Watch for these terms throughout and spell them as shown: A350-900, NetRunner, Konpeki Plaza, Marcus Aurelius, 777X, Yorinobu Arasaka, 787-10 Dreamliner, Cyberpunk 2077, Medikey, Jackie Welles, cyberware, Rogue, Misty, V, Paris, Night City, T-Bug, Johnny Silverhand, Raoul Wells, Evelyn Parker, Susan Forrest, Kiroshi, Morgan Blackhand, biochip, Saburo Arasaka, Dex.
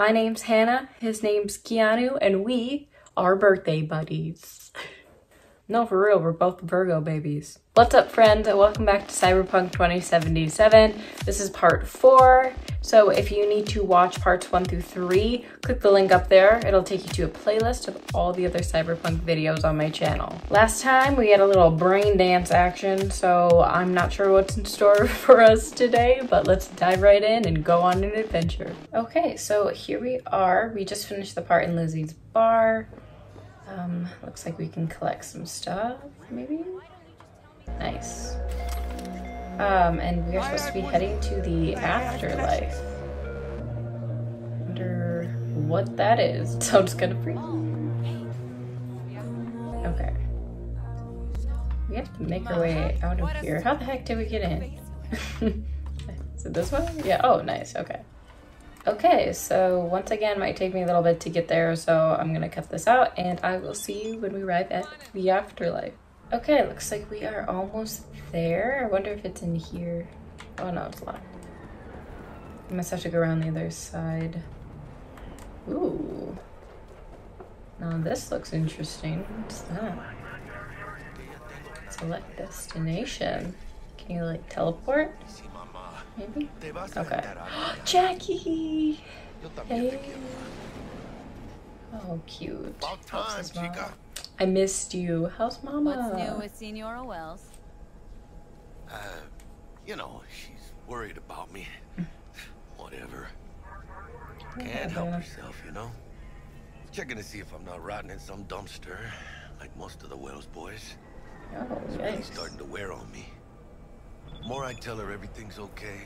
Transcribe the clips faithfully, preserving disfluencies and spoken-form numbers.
My name's Hannah, his name's Keanu, and we are birthday buddies. No, for real, we're both Virgo babies. What's up, friends? Welcome back to Cyberpunk twenty seventy-seven. This is part four. So if you need to watch parts one through three, click the link up there. It'll take you to a playlist of all the other Cyberpunk videos on my channel. Last time we had a little brain dance action, so I'm not sure what's in store for us today, but let's dive right in and go on an adventure. Okay, so here we are. We just finished the part in Lizzie's bar. Um, looks like we can collect some stuff, maybe? Nice. Um, and we are supposed to be heading to the afterlife. I wonder what that is. It sounds kind of freaky. Okay. We have to make our way out of here. How the heck did we get in? Is it this one? Yeah, oh, nice, okay. Okay, so once again, it might take me a little bit to get there, so I'm gonna cut this out and I will see you when we arrive at the afterlife. Okay, looks like we are almost there. I wonder if it's in here. Oh no, it's locked. I must have to go around the other side. Ooh. Now this looks interesting. What's that? Select destination. Can you like teleport? Maybe? Okay. Jackie! Hey. Oh, cute. I missed you. How's Mama? What's new with Senora Wells? Uh, you know, she's worried about me. Whatever. Can't help herself, you know? Checking to see if I'm not rotting in some dumpster, like most of the Wells boys. Oh, it's really starting to wear on me. The more I tell her everything's okay,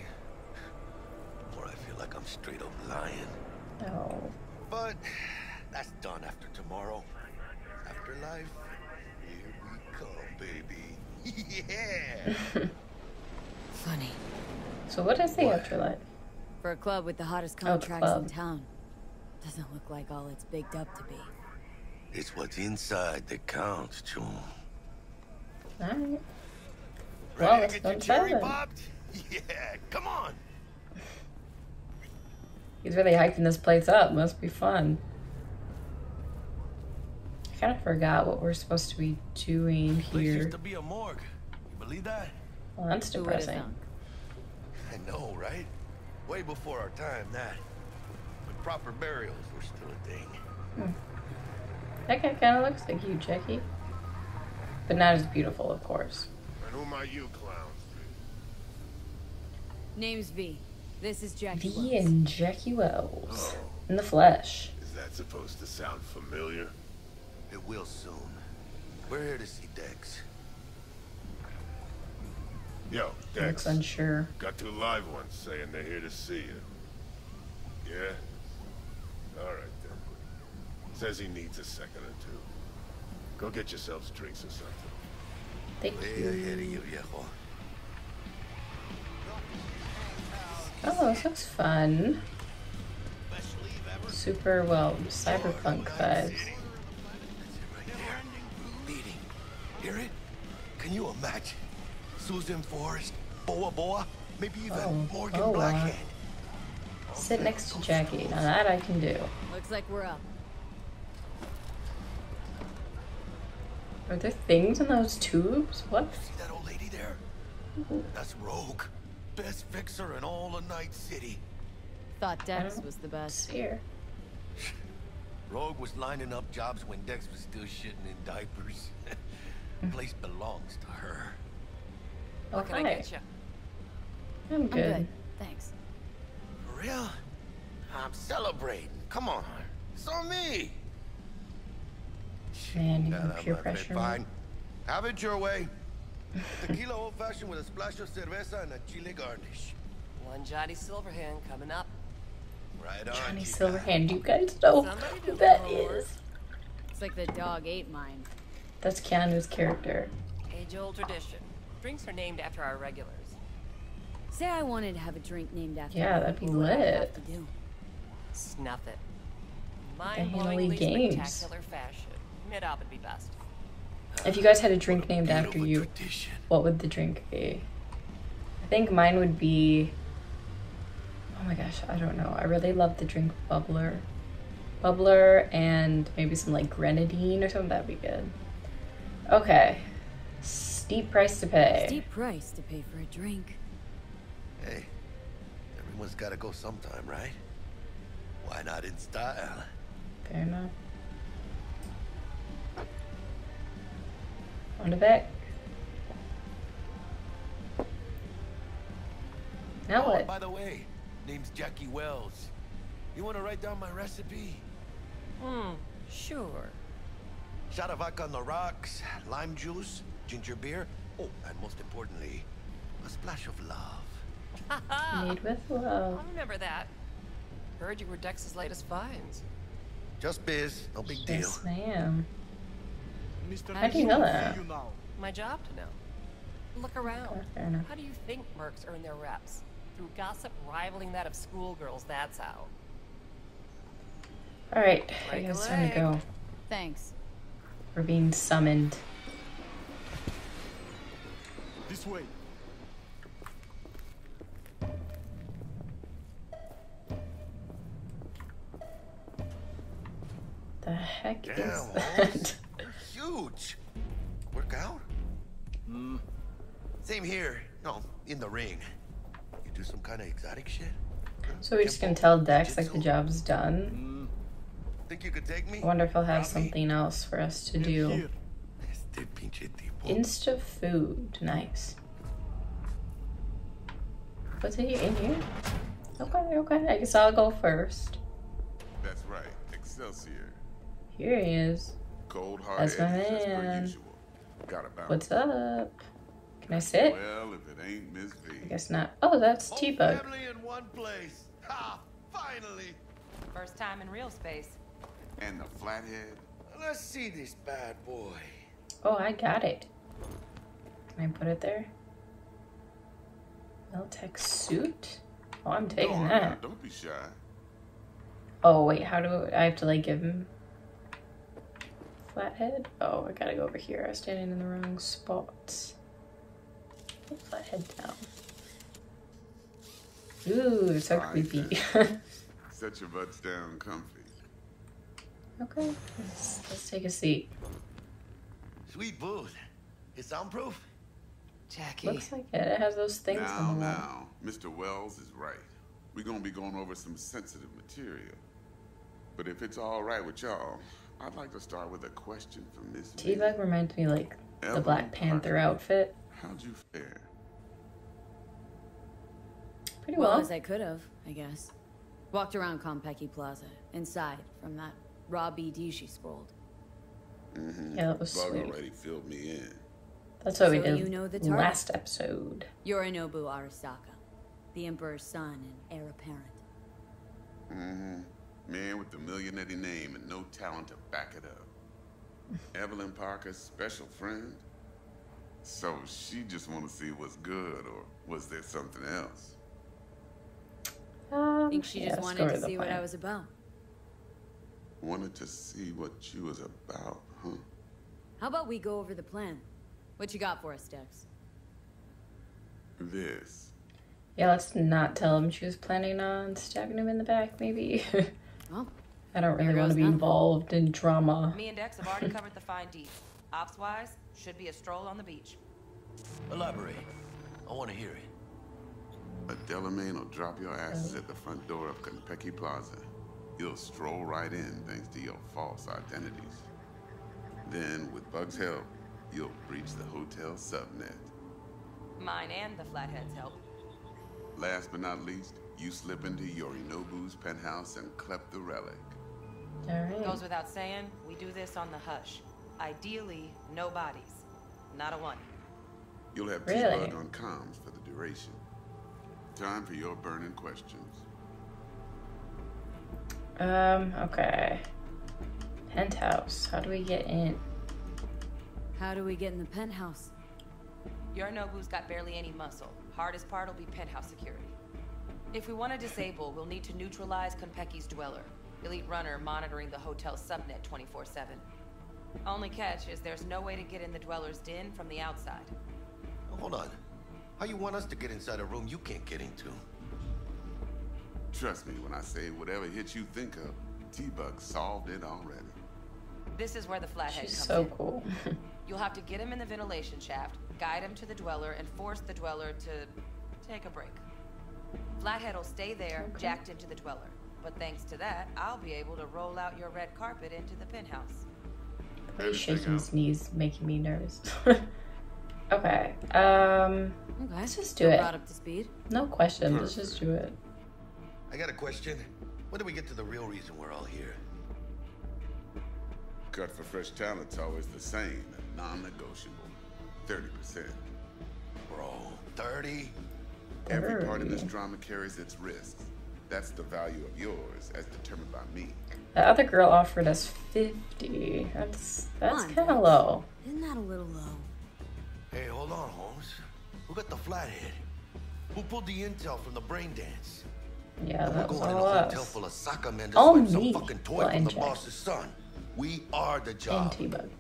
the more I feel like I'm straight up lying. Oh. But that's done after tomorrow. Afterlife, here we come, baby. Yeah. Funny. So what is the what? afterlife? For a club with the hottest contracts oh, the in town, doesn't look like all it's bigged up to be. It's what's inside that counts, June. All right. Well, let's go inside then. Yeah, come on. He's really hiking this place up. Must be fun. I kind of forgot what we're supposed to be doing here. Used to be a morgue. You believe that? Well, that's depressing. I know, right? Way before our time, that. But proper burials were still a thing. Hmm. That guy kind of looks like you, Jackie. But not as beautiful, of course. Whom are you, clowns? Name's V. This is Jackie Welles. V and Jackie Welles. Oh. In the flesh. Is that supposed to sound familiar? It will soon. We're here to see Dex. Yo, Dex. Looks unsure. Got two live ones saying they're here to see you. Yeah? Alright then. Says he needs a second or two. Go get yourselves drinks or something. Thank you. Oh, this looks fun. Super well, cyberpunk vibes. Beating. Hear it? Can you imagine? Susan Forrest, Boa Boa, maybe even Morgan Blackhand. Sit next to Jackie. Now that I can do. Looks like we're up. Are there things in those tubes? What? See that old lady there? Ooh. That's Rogue. Best fixer in all of Night City. Thought Dex was the best. Here. Rogue was lining up jobs when Dex was still shitting in diapers. The place belongs to her. Oh, what can hi. I get you? I'm good. I'm good. Thanks. For real? I'm celebrating. Come on. It's on me. Man, you have peer pressure. Fine. Have it your way. Tequila old fashioned with a splash of cerveza and a chile garnish. One Johnny Silverhand coming up. Right on. Johnny Silverhand, you guys know who that is. It's like the dog ate mine. That's Keanu's character. Age old tradition. Drinks are named after our regulars. Say I wanted to have a drink named after Yeah, that'd be lit. Snuff it. Mind-blowingly spectacular fashion. Up would be best. If you guys had a drink named after you, what would the drink be? I think mine would be. Oh Oh my gosh, I don't know. I really love the drink bubbler. Bubbler and maybe some like grenadine or something, that'd be good. Okay. Steep price to pay. Steep price to pay for a drink. Hey, everyone's gotta go sometime, right? Why not in style? Fair enough. On the back. Now what? Oh, by the way, name's Jackie Welles. You want to write down my recipe? Hmm, sure. Shot of vodka on the rocks, lime juice, ginger beer. Oh, and most importantly, a splash of love. Made with love. I remember that. Heard you were Dex's latest finds. Just biz, no big deal. Yes, ma'am. How do you know that? My job to know. Look around. Okay, how do you think mercs earn their reps? Through gossip rivaling that of schoolgirls, that's how. Alright, I guess it's time to go. Thanks. We're being summoned. This way. The heck Damn, is that? Huge! Work out? Mm. Same here. No, in the ring. You do some kind of exotic shit? So we're just gonna tell Dex like the job's done. Mm. Think you could take me? I wonder if he'll have Rob something me. else for us to do. Insta food. Nice. Was it in here? Okay, okay. I guess I'll go first. That's right. Excelsior. Here he is. Cold heart. That's my man. What's up? Can I sit? Well, if it ain't Miss V. I guess not. Oh, that's T-Bug. Family in one place. Ha! Finally. First time in real space. And the Flathead. Let's see this bad boy. Oh, I got it. Can I put it there? Meltech suit. Oh, I'm taking no, that. Don't be shy. Oh wait, how do I have to like give him? Flathead. Oh, I gotta go over here. I was standing in the wrong spot. Flathead down. Ooh, so creepy. Set your butts down comfy. Okay, let's, let's take a seat. Sweet booth. It's soundproof? Jackie. Looks like it. It has those things now, in the Now, now, Mister Wells is right. We're gonna be going over some sensitive material. But if it's all right with y'all, I'd like to start with a question for Miss T-Bug. Reminds me like Evelyn the Black Panther Parker. outfit. How'd you fare? Pretty well. well. As I could have, I guess. Walked around Konpeki Plaza, inside, from that raw B D she scrolled. Mm-hmm. Yeah, that was Bug sweet. already filled me in. That's what so we did you know the last episode. Yorinobu Arasaka, the Emperor's son and heir apparent. Mm-hmm. Man with the millionetti name and no talent to back it up. Evelyn Parker's special friend. So she just want to see what's good, or was there something else? Um, I think she yeah, just wanted to see what I was about. Wanted to see what she was about, huh? How about we go over the plan? What you got for us, Dex? This. Yeah, let's not tell him she was planning on stabbing him in the back, maybe. Well, I don't really want to be nothing. involved in drama. Me and Dex have already covered the fine deed. Ops-wise, should be a stroll on the beach. Elaborate. I want to hear it. A Delamain will drop your asses at the front door of Konpeki Plaza. You'll stroll right in thanks to your false identities. Then, with Bug's help, you'll breach the hotel subnet. Mine and the Flathead's help. Last but not least, you slip into Yorinobu's penthouse and clep the relic. All right. Goes without saying, we do this on the hush. Ideally, no bodies. Not a one. You'll have really? T-Bug on comms for the duration. Time for your burning questions. Um, okay. Penthouse. How do we get in? How do we get in the penthouse? Yorinobu's got barely any muscle. Hardest part will be penthouse security. If we want to disable, we'll need to neutralize Konpeki's dweller. Elite runner monitoring the hotel subnet twenty-four seven. Only catch is there's no way to get in the dweller's den from the outside. Hold on. How you want us to get inside a room you can't get into? Trust me when I say whatever hit you think of, T-Bug solved it already. This is where the Flathead She's comes so in. Cool. You'll have to get him in the ventilation shaft, guide him to the Dweller, and force the Dweller to take a break. Flathead will stay there, okay. jacked into the Dweller. But thanks to that, I'll be able to roll out your red carpet into the penthouse. Are you shaking my sneeze, making me nervous? Okay, um, okay. let's just do You're it. Up to speed. No question, Perfect. let's just do it. I got a question. When do we get to the real reason we're all here? Cut for fresh talent's always the same, non-negotiable. thirty percent. Bro, thirty? Every part of this drama carries its risks. That's the value of yours, as determined by me. The other girl offered us fifty. That's that's kind of low. Isn't that a little low? Hey, hold on, Holmes. Who got the Flathead? Who pulled the intel from the brain dance? Yeah, that was all us. All me. Well, and Jack. We are the job. And T-Bug.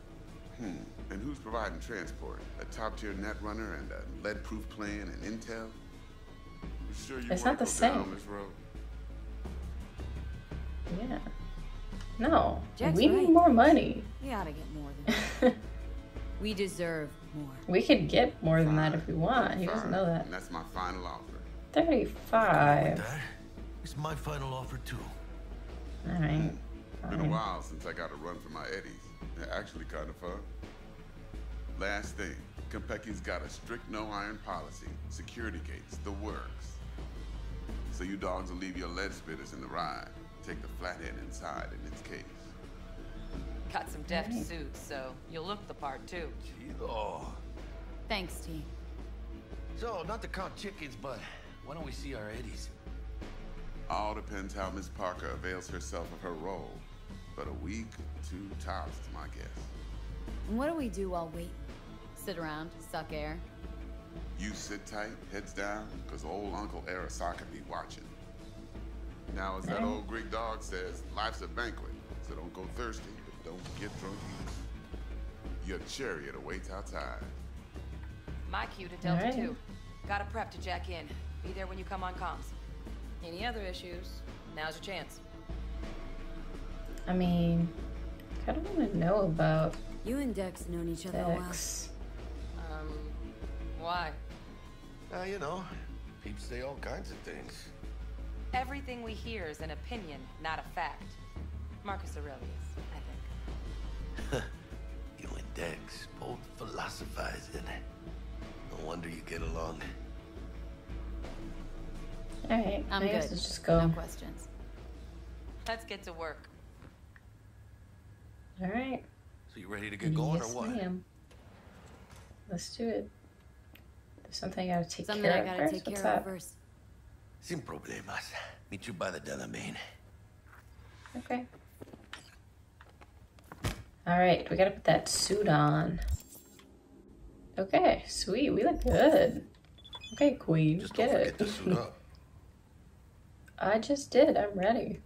Hmm. And who's providing transport? A top-tier NetRunner and a lead-proof plan and intel? Sure you it's not the same. Yeah. No. Jack's we right. need more money. We ought to get more than that. We deserve more. We could get more Fine. than that if we want. He doesn't know that. And that's my final offer. Thirty-five. That, it's my final offer too. All right. It's been a while since I got a run for my eddies. They're actually kind of fun. Last thing, Konpeki's got a strict no-iron policy. Security gates, the works. So you dogs will leave your lead spitters in the ride. Take the Flathead inside in its case. Got some deft right. suits, so you'll look the part too. Oh. Thanks, T. So, not to count chickens, but why don't we see our eddies? All depends how Miss Parker avails herself of her role. But a week, two tops is my guess. And what do we do while waiting? Sit around, suck air? You sit tight, heads down, because old Uncle Arasaka be watching. Now, as that right. old Greek dog says, life's a banquet, so don't go thirsty, but don't get drunk either. Your chariot awaits outside. My cue to Delta right. two. Gotta prep to jack in. Be there when you come on comms. Any other issues, now's your chance. I mean, I don't want to know about... You and Dex known each other Dex. a while. Um, why? Uh, you know, people say all kinds of things. Everything we hear is an opinion, not a fact. Marcus Aurelius, I think. You and Dex both philosophizing. No wonder you get along. All right, I'm I guess good. Let's just go. No questions. Let's get to work. All right. So you ready to get going yes, or what? Ma'am. Let's do it. There's something I gotta take something care I gotta of first. Take care of first. Sin problemas. Meet you by the Delamain. Okay. All right. We gotta put that suit on. Okay. Sweet. We look good. Okay, Queen. Just get don't forget it. The suit up. I just did. I'm ready.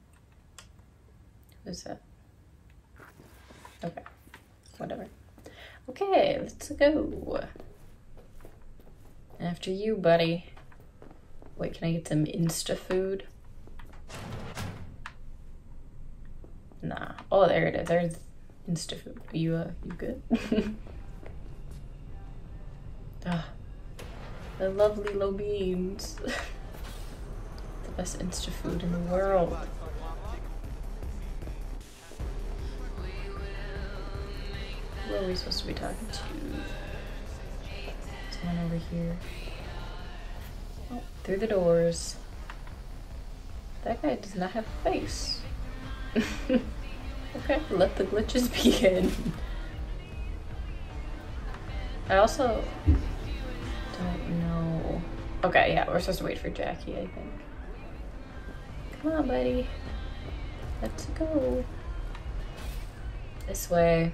Who's that? Okay. Whatever. Okay, let's go. After you, buddy. Wait, can I get some Insta food? Nah. Oh, there it is. There's Insta food. Are you, uh, you good? Ah, the lovely low beans. The best Insta food in the world. Who are we supposed to be talking to? Someone over here. Oh, through the doors. That guy does not have a face. Okay, let the glitches begin. I also don't know. Okay, yeah, we're supposed to wait for Jackie, I think. Come on, buddy. Let's go. This way.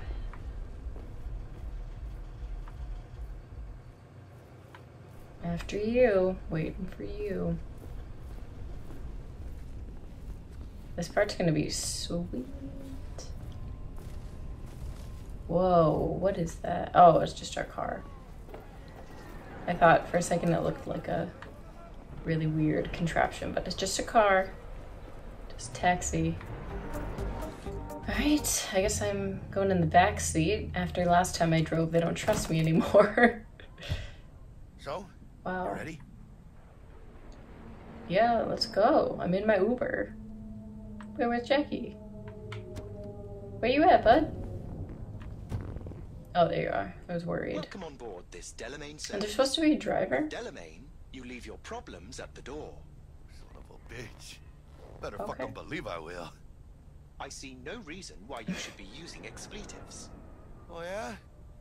After you, waiting for you. This part's gonna be sweet. Whoa, what is that? Oh, it's just our car. I thought for a second it looked like a really weird contraption, but it's just a car. Just taxi. Alright, I guess I'm going in the back seat. After last time I drove, they don't trust me anymore. So? Wow. You ready? Yeah, let's go. I'm in my Uber. Wait, where's Jackie? Where you at, bud? Oh, there you are. I was worried. Welcome on board this Delamain service. And there's supposed to be a driver? Delamain, you leave your problems at the door. Son of a bitch. Better okay. fucking believe I will. I see no reason why you should be using expletives. Oh yeah?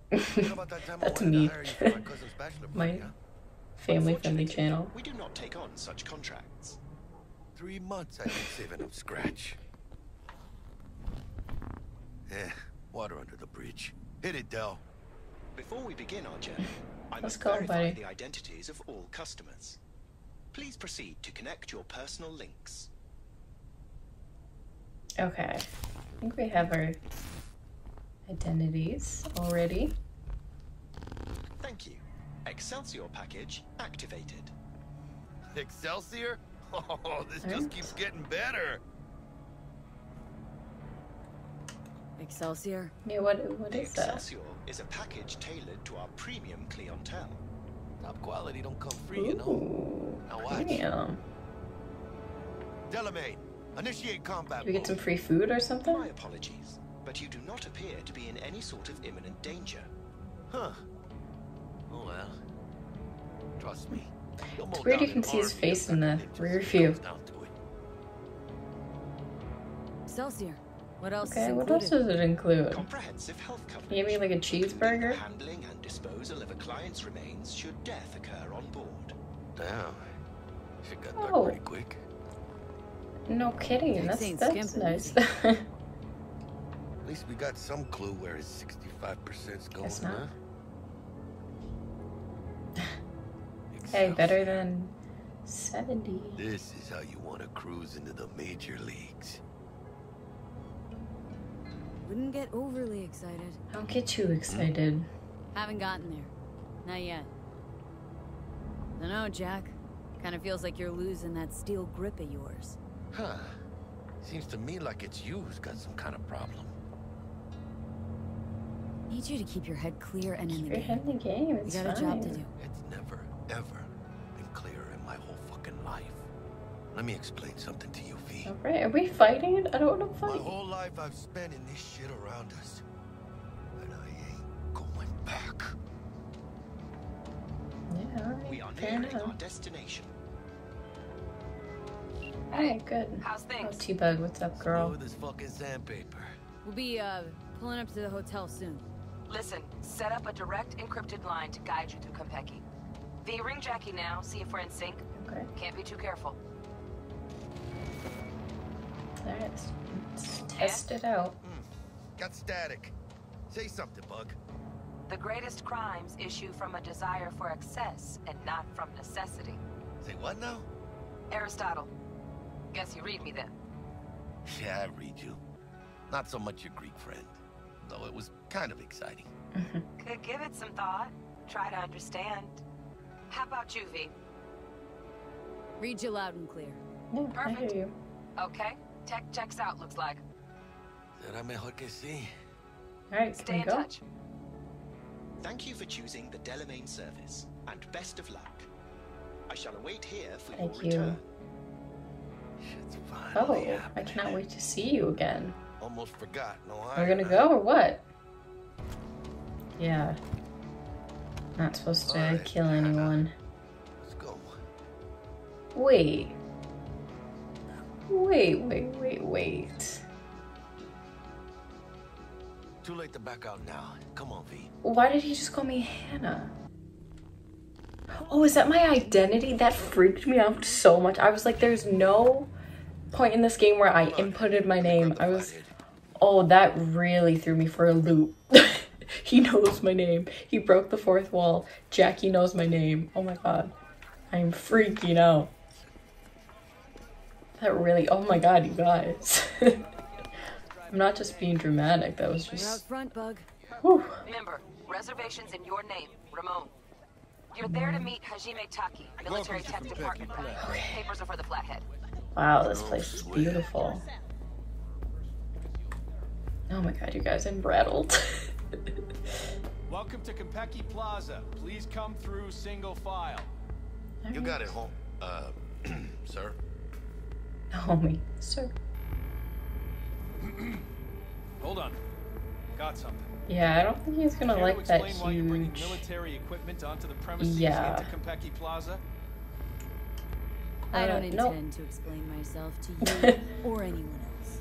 What about that time That's me. My family-friendly channel. We do not take on such contracts. Three months I've been saving up scratch. Eh, water under the bridge. Hit it, Del. Before we begin our journey, I must go, verify buddy. the identities of all customers. Please proceed to connect your personal links. Okay, I think we have our identities already. Thank you. Excelsior package activated. Excelsior? Oh, this right. just keeps getting better. Excelsior? Yeah, what, what is that? Excelsior is a package tailored to our premium clientele. Top quality don't come free, Ooh, you know. Now watch. Damn. Delamain. Initiate combat. Do we get some free food or something? My apologies, but you do not appear to be in any sort of imminent danger. Huh. Oh well. Trust me. It's weird you can see his face in the rear view. Excelsior. What else? Okay, what else does it include? Comprehensive health coverage. Can you give me like a cheeseburger? Handling and disposal of a client's remains should death occur on board. Damn. She got that pretty quick. No kidding, that's, that's nice. At least we got some clue where his sixty-five percent's going, huh? Hey, better than seventy. This is how you want to cruise into the major leagues. Wouldn't get overly excited. Don't get too excited. Mm. Haven't gotten there. Not yet. I don't know, Jack. Kind of feels like you're losing that steel grip of yours. Huh. Seems to me like it's you who's got some kind of problem. Need you to keep your head clear and in the game. Keep your head in the game. It's fine. You got a job to do. It's never, ever been clearer in my whole fucking life. Let me explain something to you, V. Alright, are we fighting? I don't want to fight. My whole life I've spent in this shit around us. And I ain't going back. Yeah, alright. We are nearing our destination. Hey, good. How's things? Oh, T-Bug, what's up, girl? With this fucking sandpaper. We'll be uh, pulling up to the hotel soon. Listen, set up a direct encrypted line to guide you through Konpeki. V, ring Jackie now, see if we're in sync. Okay. Can't be too careful. Alright, let's, let's test it out. Mm, got static. Say something, Bug. The greatest crimes issue from a desire for excess and not from necessity. Say what now? Aristotle. Guess you read me then. Yeah, I read you. Not so much your Greek friend, though it was kind of exciting. Could give it some thought. Try to understand. How about you, V? Read you loud and clear. Yeah, perfect. I hear you. Okay. Tech checks out, looks like. Alright, stay in touch. Thank you for choosing the Delamain service, and best of luck. I shall await here for your return. Oh, I cannot wait to see you again. Almost forgot. No, we're gonna go or what? Yeah. Not supposed to right. kill anyone. Let's go. Wait. Wait, wait, wait, wait. Too late to back out now. Come on, V. Why did he just call me Hannah? Oh, is that my identity? That freaked me out so much. I was like, there's no point in this game where I inputted my name. I was, oh, that really threw me for a loop. He knows my name. He broke the fourth wall. Jackie knows my name. Oh my god. I'm freaking out. That really, oh my god, you guys. I'm not just being dramatic. That was just, whew. Remember, reservations in your name, Ramon. You're there to meet Hajime Taki, military tech department. Okay. Papers are for the Flathead. Wow, this place is beautiful. Oh my god, you guys, I'm rattled. Welcome to Konpeki Plaza. Please come through single file. Right. You got it home, uh, sir. Homie, sir. Hold on. Got something. Yeah, I don't think he's gonna Care like to that huge. Why you're bringing military equipment onto the premises yeah. into Konpeki Plaza? I don't uh, intend nope. to explain myself to you or anyone else.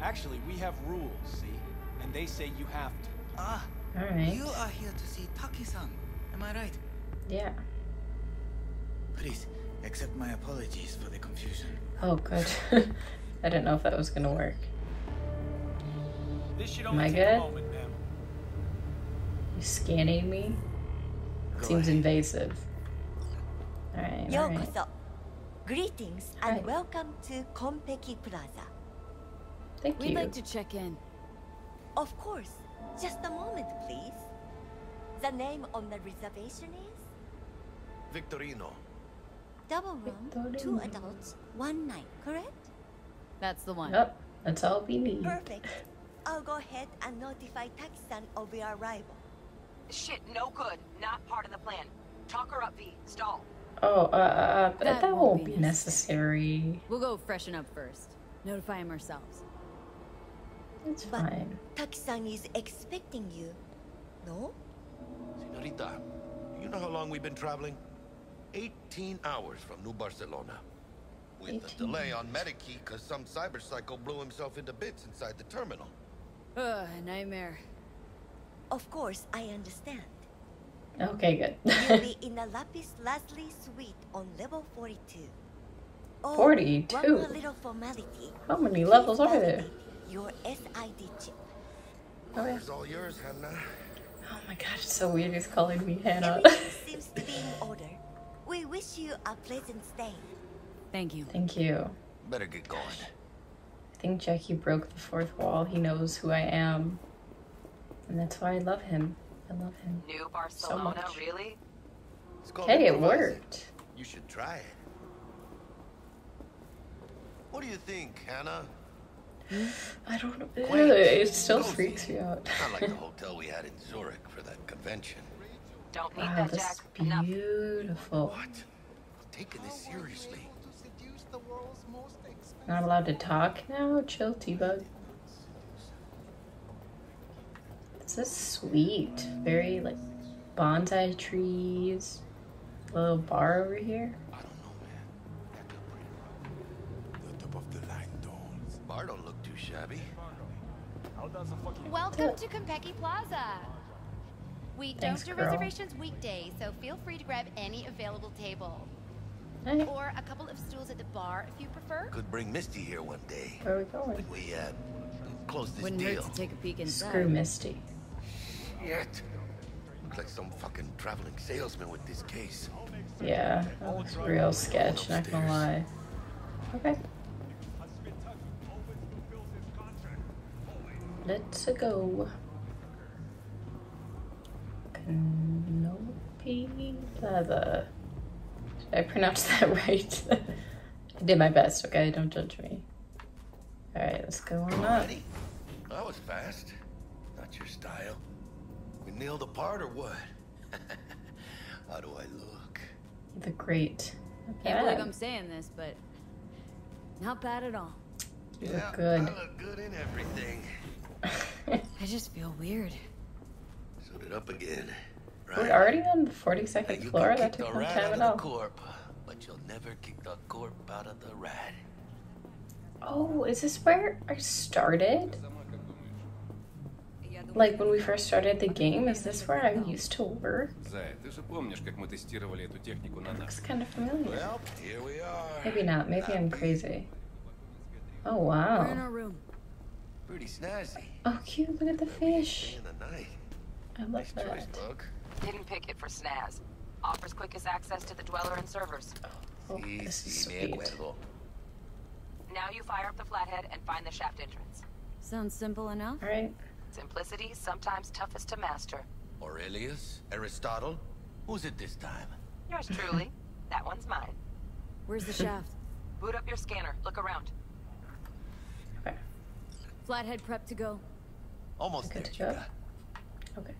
Actually, we have rules, see, and they say you have to. Ah, all right. You are here to see Taki-san, am I right? Yeah. Please accept my apologies for the confusion. Oh, good. I didn't know if that was gonna work. This should only Am I good? Moment, you scanning me? Go Seems ahead. Invasive. Alright, right. Greetings and right. welcome to Konpeki Plaza. Thank We'd you. We'd like to check in. Of course. Just a moment, please. The name on the reservation is? Victorino. Double room, Victorino. Two adults, one night, correct? That's the one. Yep, that's all we need. Perfect. I'll go ahead and notify Taki-san of your arrival. Shit, no good. Not part of the plan. Talk her up, V. Stall. Oh, uh, uh that, that won't be necessary. necessary. We'll go freshen up first. Notify him ourselves. It's but fine. Taki-san is expecting you, no? Senorita, you know how long we've been traveling? eighteen hours from New Barcelona. With a delay on Medikey because some cyber psycho blew himself into bits inside the terminal. Ugh, nightmare. Of course, I understand. Okay, good. You'll be in the Lapis Lazuli suite on level forty-two. Oh, forty-two? One more little formality. How many levels are there? Your S I D chip. Oh, yeah. All yours, Hannah. Oh my gosh, it's so weird he's calling me Hannah. Everything seems to be in order. We wish you a pleasant stay. Thank you. Thank you. Better get going. I think Jackie broke the fourth wall. He knows who I am. And that's why I love him. I love him. New Barcelona, so much. Really? Hey, it worked. You should try it. What do you think, Hannah? I don't know. It still freaks me out. Not like the hotel we had in Zurich for that convention. Don't need wow, that, Jack. That's beautiful. What? I'm taking this seriously. Not allowed to talk now? Chill, T-Bug. This is sweet. Very, like, bonsai trees. A little bar over here. I don't know, man. The top of the line doors. Bar don't look too shabby. Welcome to Konpeki Plaza. We Thanks, don't do girl. reservations weekdays, so feel free to grab any available table. Hey. Or a couple of stools at the bar if you prefer. Could bring Misty here one day. Where are we going? When we uh, close this Wouldn't deal. Take a peek inside. Screw Misty. Shit. Looks like some fucking traveling salesman with this case. Yeah, that looks real sketch, not gonna lie. Okay. Let's go. Konpeki Plaza. Did I pronounce that right? I did my best, okay? Don't judge me. Alright, let's go on up. That was fast. Not your style. We nailed apart or what? How do I look? The great. Not Can't believe I'm saying this, but not bad at all. You yeah, look good. I look good in everything. I just feel weird. It up again. Right? We're already on the forty-second hey, floor. That took no time at all. Corp, but you'll never kick the corp out of the rat. Oh, is this where I started? Like when we first started the game, is this where I used to work? It looks kind of familiar. Well, here we are. Maybe not. Maybe I'm crazy. Oh wow. We're in our room. Pretty snazzy. Oh cute! Look at the fish. I love nice that. Choice, Bug. Didn't pick it for snaz. Offers quickest access to the dweller and servers. Oh, this is sweet. Now you fire up the Flathead and find the shaft entrance. Sounds simple enough. All right. Simplicity sometimes toughest to master. Aurelius? Aristotle? Who's it this time? Yours truly. That one's mine. Where's the shaft? Boot up your scanner. Look around. Okay. Flathead prep to go. Almost there. Good job. Okay.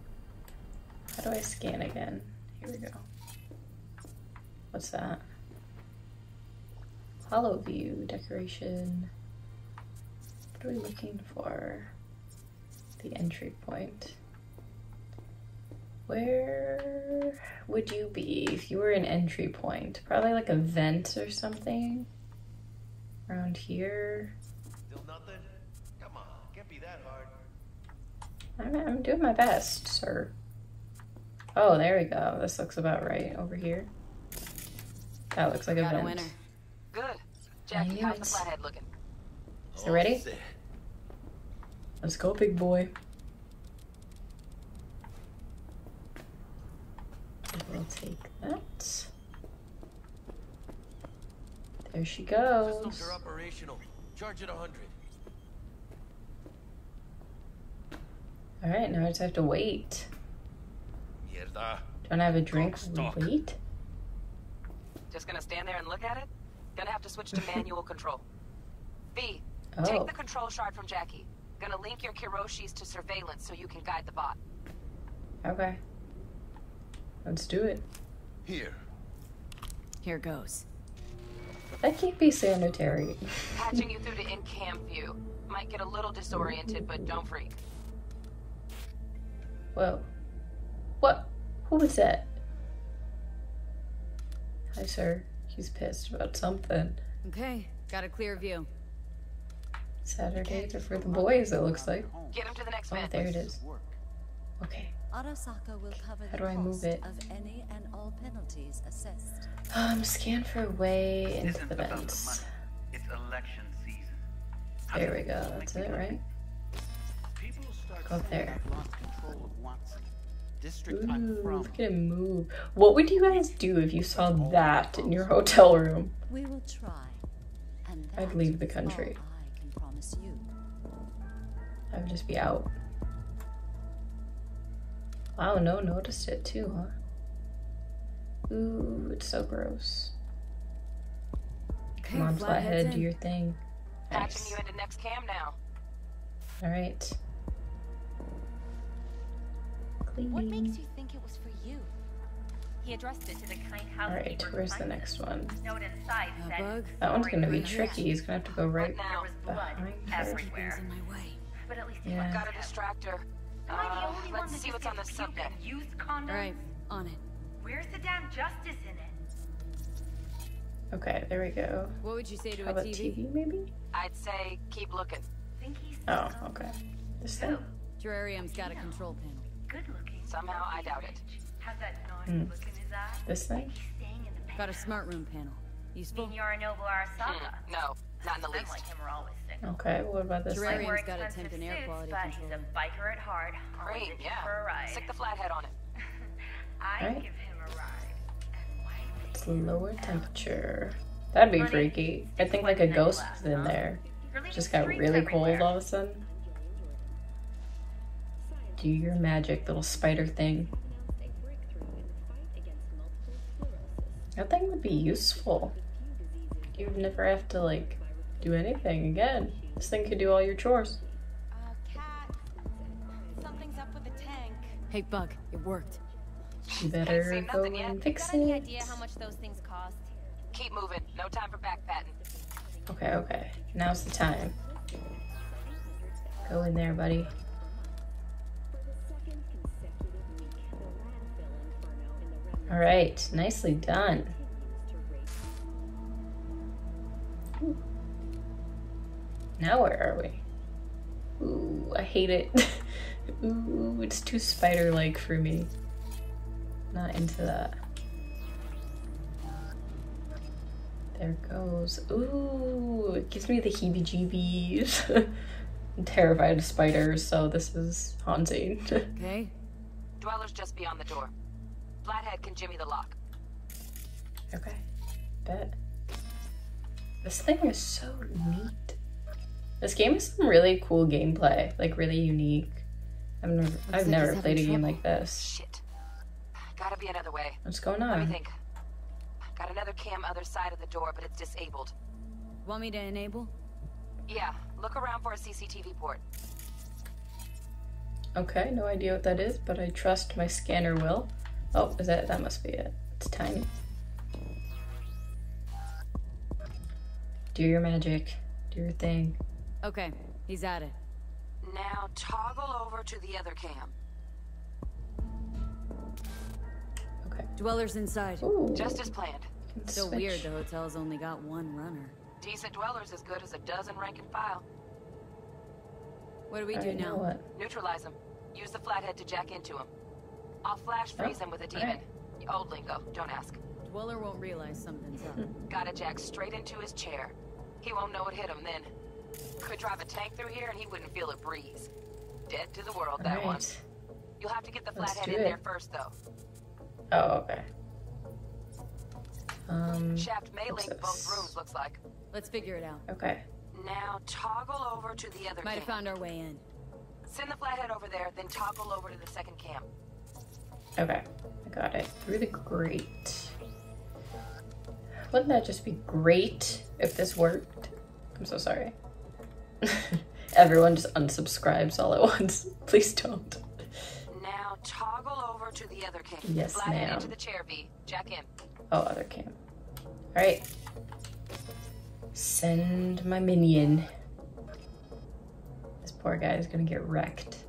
How do I scan again? Here we go. What's that? Hollow view decoration. What are we looking for? The entry point. Where would you be if you were an entry point? Probably like a vent or something. Around here. Still nothing? Come on, can't be that hard. I'm, I'm doing my best, sir. Oh, there we go. This looks about right over here. That looks like a vent. Winner. Good. Jackie, how's the flathead looking? So ready? Let's go, big boy. We'll take that. There she goes. Systems are operational. Charge at one hundred. All right, now I just have to wait. Don't I have a drink? Wait. Just gonna stand there and look at it. Gonna have to switch to manual control. V, oh. Take the control shard from Jackie. Gonna link your Kiroshis to surveillance so you can guide the bot. Okay. Let's do it. Here. Here goes. That can't be sanitary. Patching you through to in-cam view. Might get a little disoriented, but don't freak. Whoa. What? Who was that? Hi, sir. He's pissed about something. Okay, got a clear view. Saturday for the boys, it looks like. Get him to the next oh, there it is. Okay. Arasaka will cover How do I move it? Of any and all penalties assessed. Um, scan for a way into the vents. It's election season. There we go. That's it, right? Go up there. Ooh, look at him move. What would you guys do if you saw that in your hotel room? We will try. And I'd leave the country. I can promise you. I would just be out. Wow, no one noticed it too, huh? Ooh, it's so gross. Okay, come on, Flathead, do your thing. Patching nice. You into next cam now. Alright. What makes you think it was for you? He addressed it to the kind house. All right, where's the next one? That one's gonna be tricky. He's gonna have to go right now. Everywhere. But at least I've got a distractor. Am I the only one that's what's on the subnet? Use condoms. Right, on it. Where's the damn justice in it? Okay, there we go. What would you say to a T V? Maybe. I'd say keep looking. Oh, okay. This thing. Terrarium's got a control panel. Somehow I doubt it. How's that naughty mm. look in his eye? This thing? Got a smart room panel. Useful. Yorinobu Arasaka. Mm. No, not in the least. Like him are always sick. Okay, what about this thing? Terrarium's got a temp and air quality control. But he's a biker at heart. Great, yeah. Stick the flathead on it. I right. give him a ride. It's lower temperature. That'd be freaky. I think like a ghost was in there. Just got really cold all of a sudden. Do your magic, little spider thing. That thing would be useful. You'd never have to, like, do anything again. This thing could do all your chores. Uh, cat. Something's up with the tank. Hey, Bug, it worked. You better go and yet. fix it. Any idea how much those things cost? Keep moving. No time for backpatting. Okay, okay. Now's the time. Go in there, buddy. All right, nicely done. Ooh. Now where are we? Ooh, I hate it. Ooh, it's too spider-like for me. Not into that. There goes. Ooh, it gives me the heebie-jeebies. I'm terrified of spiders, so this is haunting. Okay. Dweller's just beyond the door. Flathead can jimmy the lock. Okay. Bet. This thing is so neat. This game is some really cool gameplay. Like, really unique. I've never, I've never played a game like this. Shit. Gotta be another way. What's going on? Let me think. Got another cam other side of the door, but it's disabled. Want me to enable? Yeah, look around for a C C T V port. Okay, no idea what that is, but I trust my scanner will. Oh, is that, that must be it. It's tiny. Do your magic. Do your thing. Okay, he's at it. Now toggle over to the other cam. Okay. Dwellers inside. Ooh. Just as planned. It's so weird the hotel's only got one runner. Decent dwellers as good as a dozen rank and file. What do we do now? What? Neutralize them. Use the flathead to jack into him. I'll flash freeze him with a demon. Right. Old lingo, don't ask. Dweller won't realize something's up. Gotta jack straight into his chair. He won't know it hit him then. Could drive a tank through here and he wouldn't feel a breeze. Dead to the world, all that right. One. You'll have to get the flathead in it. There first, though. Oh, okay. Um, Shaft may link both rooms, looks like. Let's figure it out. Okay. Now toggle over to the other cam. Might have found our way in. Send the flathead over there, then toggle over to the second cam. Okay, I got it. Through the grate. Wouldn't that just be great if this worked? I'm so sorry. Everyone just unsubscribes all at once. Please don't. Now toggle over to the other cam. Yes, ma'am. Into the chair, V. Jack in. Oh, other cam. All right. Send my minion. This poor guy is gonna get wrecked.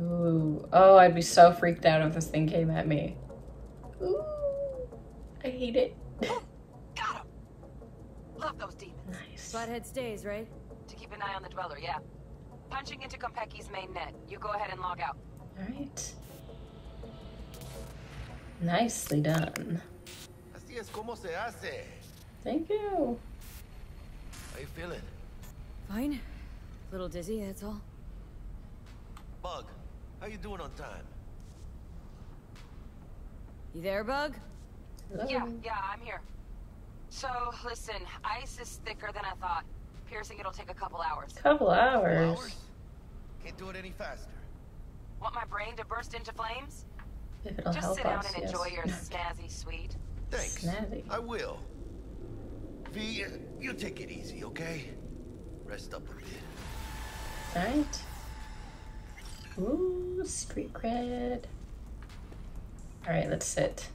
Ooh. Oh, I'd be so freaked out if this thing came at me. Ooh. I hate it. Got him. Love those demons. Nice. Flathead stays, right? To keep an eye on the dweller, yeah. Punching into Kompeki's main net. You go ahead and log out. All right. Nicely done. Thank you. How you feeling? Fine. A little dizzy, that's all. Bug, how you doing on time? You there, Bug? Hello. Yeah, yeah, I'm here. So, listen, ice is thicker than I thought. Piercing it'll take a couple hours. Couple hours? Hours? Can't do it any faster. Want my brain to burst into flames? If it'll just help sit down us, and yes. Enjoy your snazzy suite. Thanks. Snazzy. I will. V, you take it easy, okay? Rest up a bit. All right. Ooh, street cred. Alright, let's sit.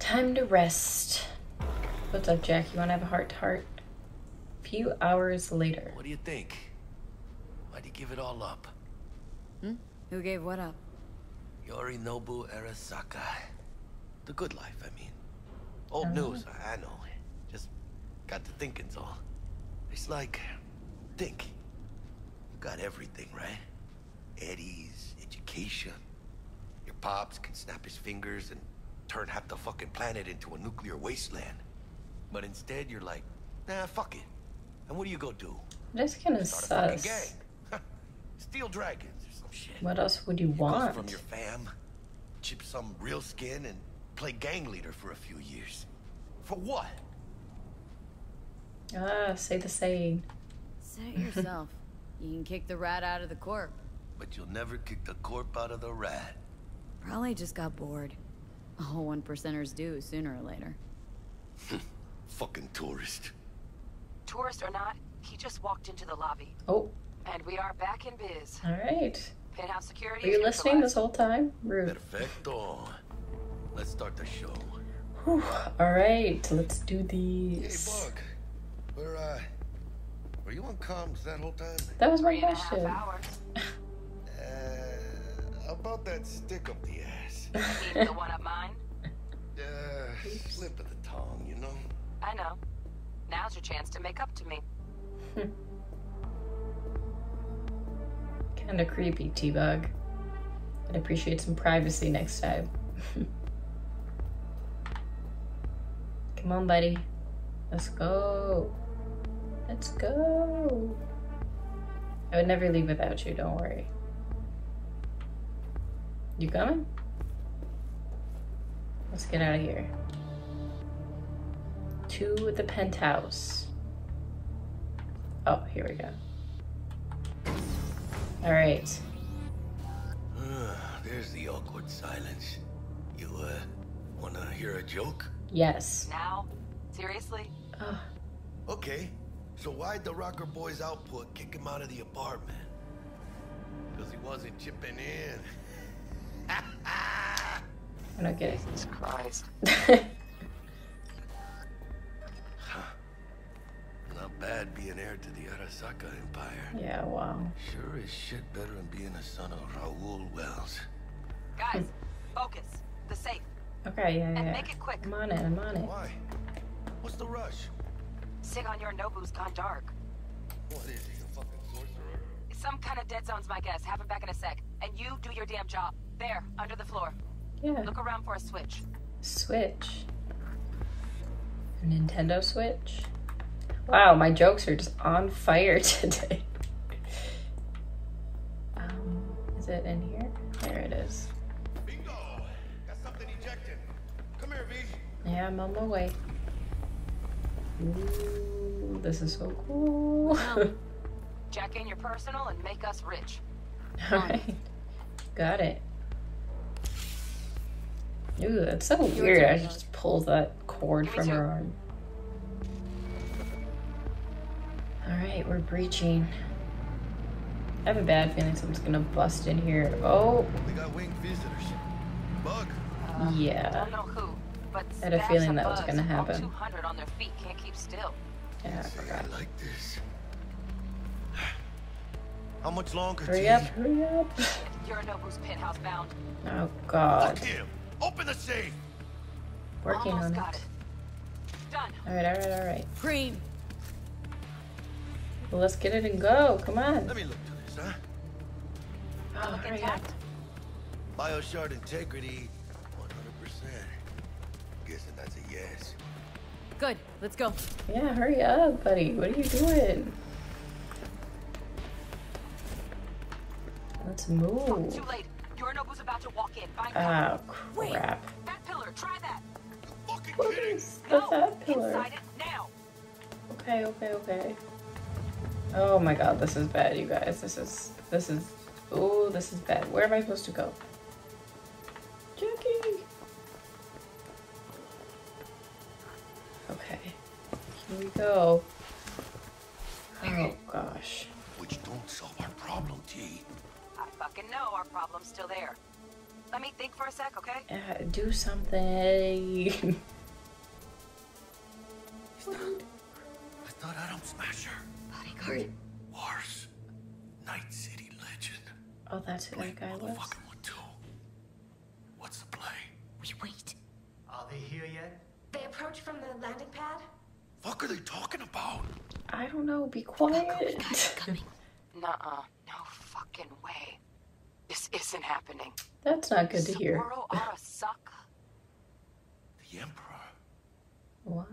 Time to rest. What's up, Jack? You wanna have a heart-to-heart? A few hours later. What do you think? Why'd you give it all up? Hmm? Who gave what up? Yorinobu Arasaka. The good life, I mean. Old uh-huh. news, I know. Just got to thinking's all. It's like, think. Got everything, right? Eddie's, education. Your pops can snap his fingers and turn half the fucking planet into a nuclear wasteland. But instead, you're like, nah, fuck it. And what do you go do? That's kind of sus. Gang. Steel dragons or some shit. What else would you want? From your fam, chip some real skin and play gang leader for a few years. For what? Ah, say the saying. Say it yourself. You can kick the rat out of the corp. But you'll never kick the corp out of the rat. Probably just got bored. All one percenters do sooner or later. Fucking tourist. Tourist or not, he just walked into the lobby. Oh. And we are back in biz. All right. Penthouse security. Were you listening this whole time? Rude. Perfecto. Let's start the show. Whew. All right. Let's do these. Hey, Bug. We're, uh... Were you on comms that whole time? That was my question. uh, about that stick up the ass. You mean the one up mine? Uh, slip of the tongue, you know? I know. Now's your chance to make up to me. Kinda creepy, T-Bug. I'd appreciate some privacy next time. Come on, buddy. Let's go. Let's go. I would never leave without you, don't worry. You coming? Let's get out of here. To the penthouse. Oh, here we go. Alright. Uh, there's the awkward silence. You, uh, wanna hear a joke? Yes. Now? Seriously? Ugh. Okay, so why'd the Rocker Boy's output kick him out of the apartment? Because he wasn't chipping in. I'm not kidding. Jesus Christ. Not bad being heir to the Arasaka Empire. Yeah, wow. Sure as shit better than being a son of Raoul Wells. Guys, focus. The safe. Okay, yeah, yeah. And make it quick. I'm on it, I'm on it. Why? What's the rush? Sig on Yorinobu's gone dark. What is he, a fucking sorcerer? Some kind of dead zone's my guess. Have him back in a sec. And you do your damn job. There, under the floor. Yeah. Look around for a switch. Switch? A Nintendo Switch? Wow, my jokes are just on fire today. um, is it in here? There it is. Bingo! Got something ejected. Come here, V. Yeah, I'm on my way. Ooh, this is so cool. Well, jack in your personal and make us rich. Alright. Got it. Ooh, that's so weird. I just pulled that cord from her arm. Alright, we're breaching. I have a bad feeling someone's gonna bust in here. Oh! We got winged visitors. Bug. Uh, yeah. I don't know who, but I had a feeling that was gonna happen. two hundred on their feet can't keep still. Yeah, I forgot. I like this. How much longer? Hurry up, hurry up. Yorinobu's penthouse bound. Oh god. Fuck him. Open the safe! Working Almost on got it. it. Done. Alright, alright, alright. Cream. Well, let's get it and go. Come on. Let me look to this, huh? Oh, oh intact. Bioshard integrity, one hundred percent. Guessing that's a yes. Good. Let's go. Yeah, hurry up, buddy. What are you doing? Let's move. Oh, too late. Yorinobu's about to walk in. Find oh, crap. Wait, that pillar. Try that. You fucking what kidding? Is the no, fat pillar? Inside it now. Okay, okay, okay. Oh my god, this is bad, you guys. This is this is oh, this is bad. Where am I supposed to go? Jackie. Okay. Here we go. Oh gosh. Which don't solve our problem, T. I fucking know our problem's still there. Let me think for a sec, okay? Uh, do something. It's not, it's not Adam Smasher. Bodyguard. Worse. Night City legend. Oh, that's who that guy was. What's the play? We wait. Are they here yet? They approach from the landing pad. Fuck are they talking about? I don't know. Be quiet. Nuh-uh. No fucking way. This isn't happening. That's not good to hear. Saburo Arasaka. The Emperor. Wow.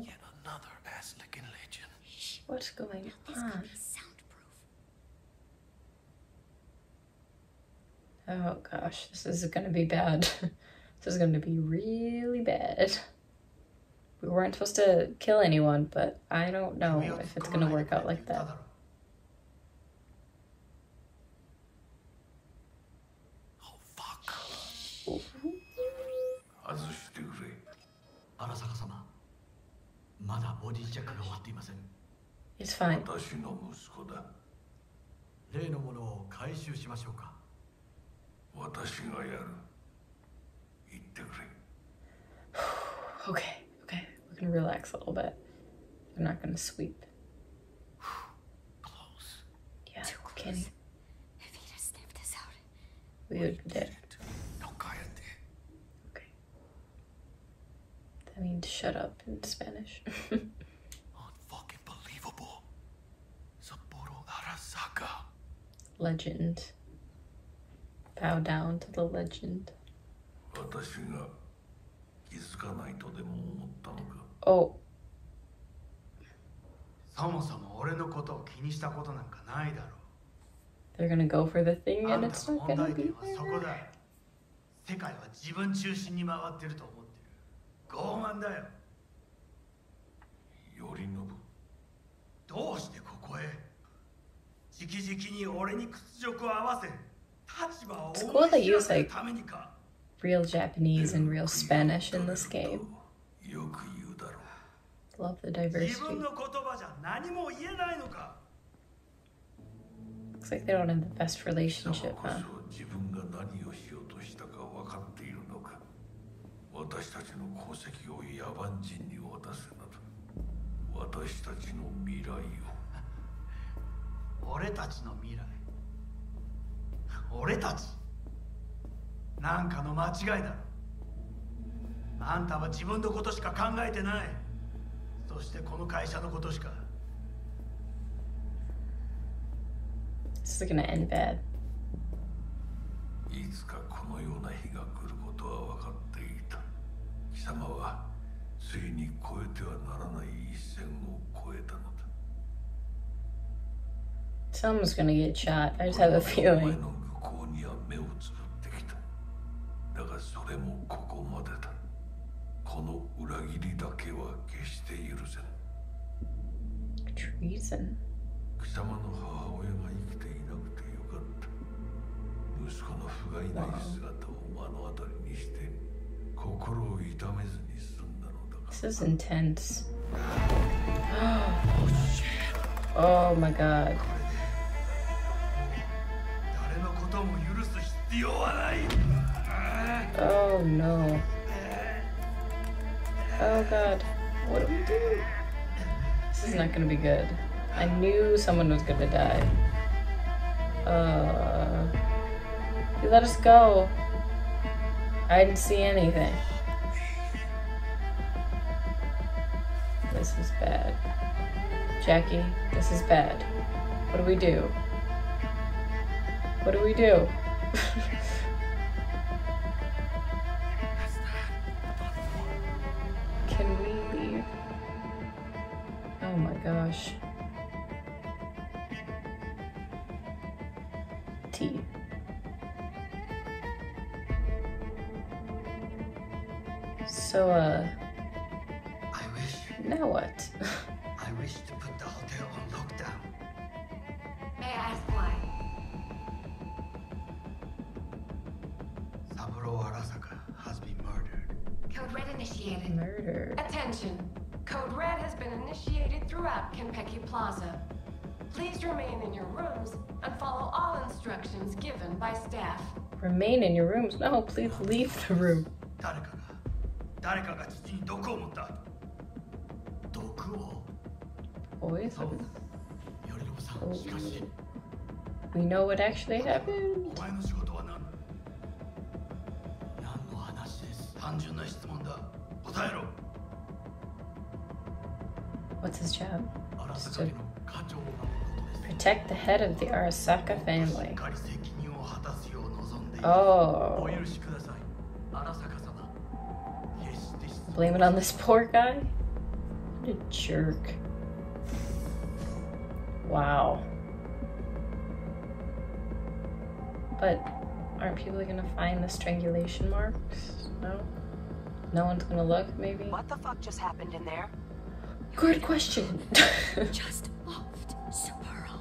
Yet another ass-licking legend. Shh. What's going on? Soundproof. Oh gosh, this is gonna be bad. This is gonna be really bad. We weren't supposed to kill anyone, but I don't know if it's gonna work out like that. It's fine. Okay, okay. We're gonna relax a little bit. We're not gonna sweep. Close. Yeah, too close. If he just sniffed us out, we would be dead. I mean, shut up in Spanish. Unfucking believable. Saburo Arasaka. Legend. Bow down to the legend. Oh. They're gonna go for the thing and it's not gonna be there. It's cool they use like real Japanese and real Spanish in this game. Love the diversity. Looks like they don't have the best relationship, huh? This is gonna end bad. Someone's gonna get shot. I just have a feeling. Treason. This is intense. Oh my god. Oh no. Oh god. What do we do? This is not gonna be good. I knew someone was gonna die. Uh, you let us go. I didn't see anything. This is bad. Jackie, this is bad. What do we do? What do we do? Can we leave? Oh my gosh. T. So, uh... I wish... Now what? I wish to put the hotel on lockdown. May I ask why? Saburo Arasaka has been murdered. Code Red initiated. Murdered. Attention! Code Red has been initiated throughout Konpeki Plaza. Please remain in your rooms and follow all instructions given by staff. Remain in your rooms? No, please leave the room. Boys? Oh. We know what actually happened. What's his job? Just to protect the head of the Arasaka family. Oh. Blame it on this poor guy? What a jerk. Wow. But aren't people gonna find the strangulation marks? No? No one's gonna look, maybe? What the fuck just happened in there? Good question. Just loved Saburo.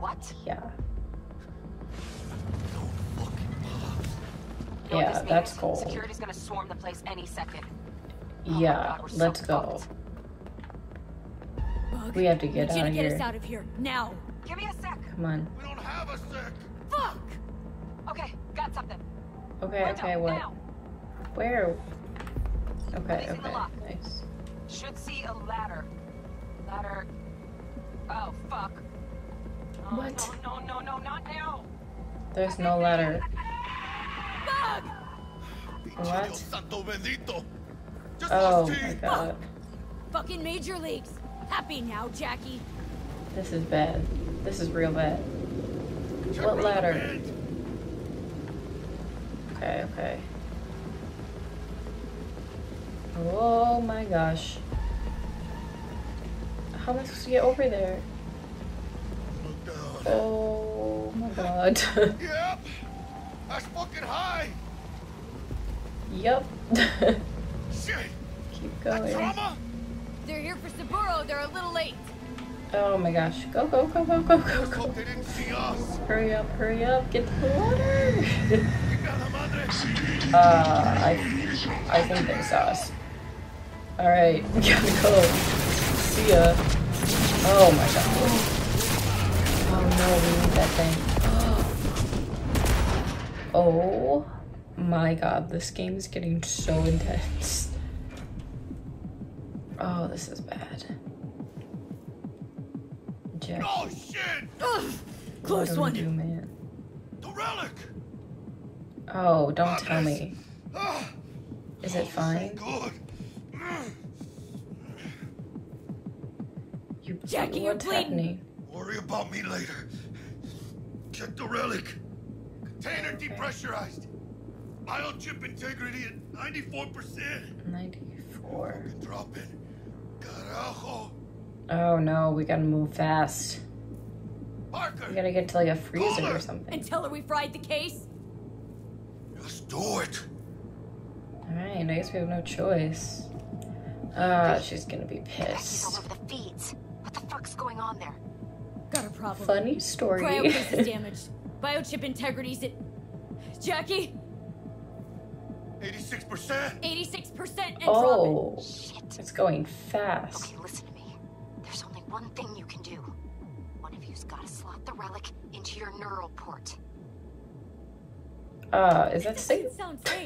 What? Yeah. No, yeah, that's cold. Security's gonna swarm the place any second. Yeah, oh God, let's so go. Bug, we have to get out of here. Get us out of here now. Give me a sec. Come on. We don't have a sec. Fuck. Okay, got something. Okay, Window, okay, what? Now. Where? Okay, okay, nice. Should see a ladder. Ladder. Oh, fuck. Oh, what? No, no, no, no, not now. There's no ladder. Bug! What? Oh, my God. Fuck. Fucking major leagues. Happy now, Jackie. This is bad. This is real bad. What ladder? Okay, okay. Oh my gosh. How am I supposed to get over there? Oh my god. Yep. That's fucking high. Yep. Shit. Keep going. They're here for Saburo. They're a little late. Oh my gosh. Go, go, go, go, go, go, go. They didn't see us. Hurry up, hurry up. Get to the water. uh, I, I think they saw us. Alright, we gotta go. See ya. Oh my god. Oh no, we need that thing. Oh my god, this game is getting so intense. Oh, this is bad. Jackie. Oh shit! Ugh, close one. Do, man? The relic. Oh, don't Madness. Tell me. Is it fine? Oh, you, Jackie, you're bleeding. Worry about me later. Get the relic. Container okay. Depressurized. Biochip integrity at ninety-four percent. ninety-four. Fucking drop it. Carajo. Oh no, we gotta move fast. Parker, we gotta get to like a freezer or something. And tell her we fried the case. Let's do it. Alright, I guess we have no choice. Ah, uh, she's gonna be pissed. All over the feeds. What the fuck's going on there? Got a problem. Funny story. Cryo-case is damaged. Biochip integrity's at... Jackie? eighty-six percent? eighty-six percent and oh, shit. It's going fast. Okay, listen to me. There's only one thing you can do. One of you's gotta slot the relic into your neural port. Uh, is that safe? Sound safe.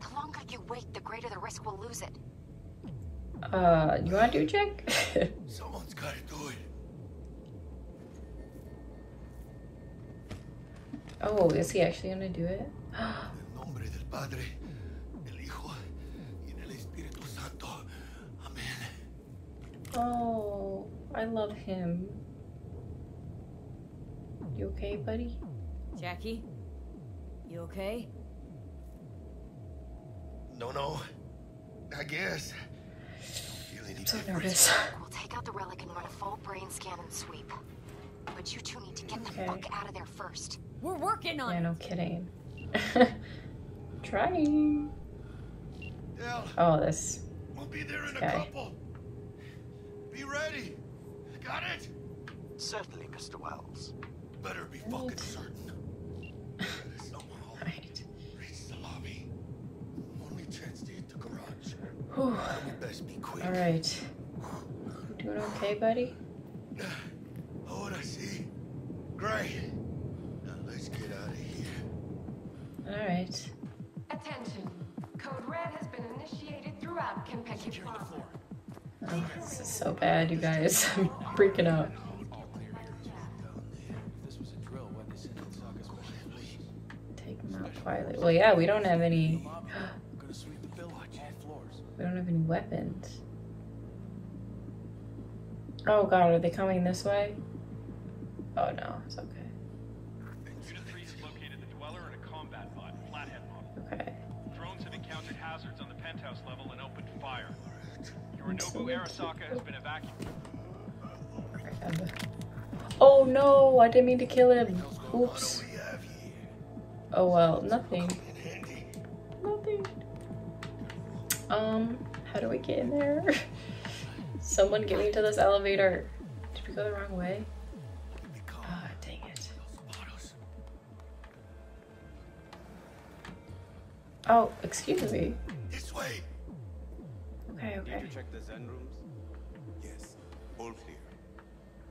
The longer you wait, the greater the risk we'll lose it. Uh, you wanna do a check? Someone's gotta do it. Oh, is he actually gonna do it? Oh, I love him. You okay, buddy? Jackie? You okay? No, no. I guess. I'm so nervous. We'll take out the relic and run a full brain scan and sweep. But you two need to get okay. the fuck out of there first. We're working on it. Yeah, no kidding. Trying. Del, oh, this. We'll be there in guy. a couple. Be ready. Got it? Certainly, Mister Wells. Better be right. fucking certain. Right. Reach the lobby. Only chance to hit the garage. Whew. Best be quick. All right. You doing okay, buddy? Oh, what I see. Great. Now let's get out of here. All right. Attention. Code red has been initiated throughout Konpeki Plaza. Oh, this is so bad, you guys. I'm freaking out. Take them out quietly. Well, yeah, we don't have any. We don't have any weapons. Oh god, are they coming this way? Oh no, it's okay. Unit three has located the dweller and a combat bot, Flathead model. Okay. Drones have encountered hazards on the penthouse level and opened fire. Yorinobu Arasaka has been evacuated. Oh no, I didn't mean to kill him. Oops. Oh well, nothing. Nothing. Um, how do we get in there? Someone get me to this elevator. Did we go the wrong way? Ah, oh, dang it. Oh, excuse me. This way. Okay, okay. Did you check the Zen rooms? Yes, all clear.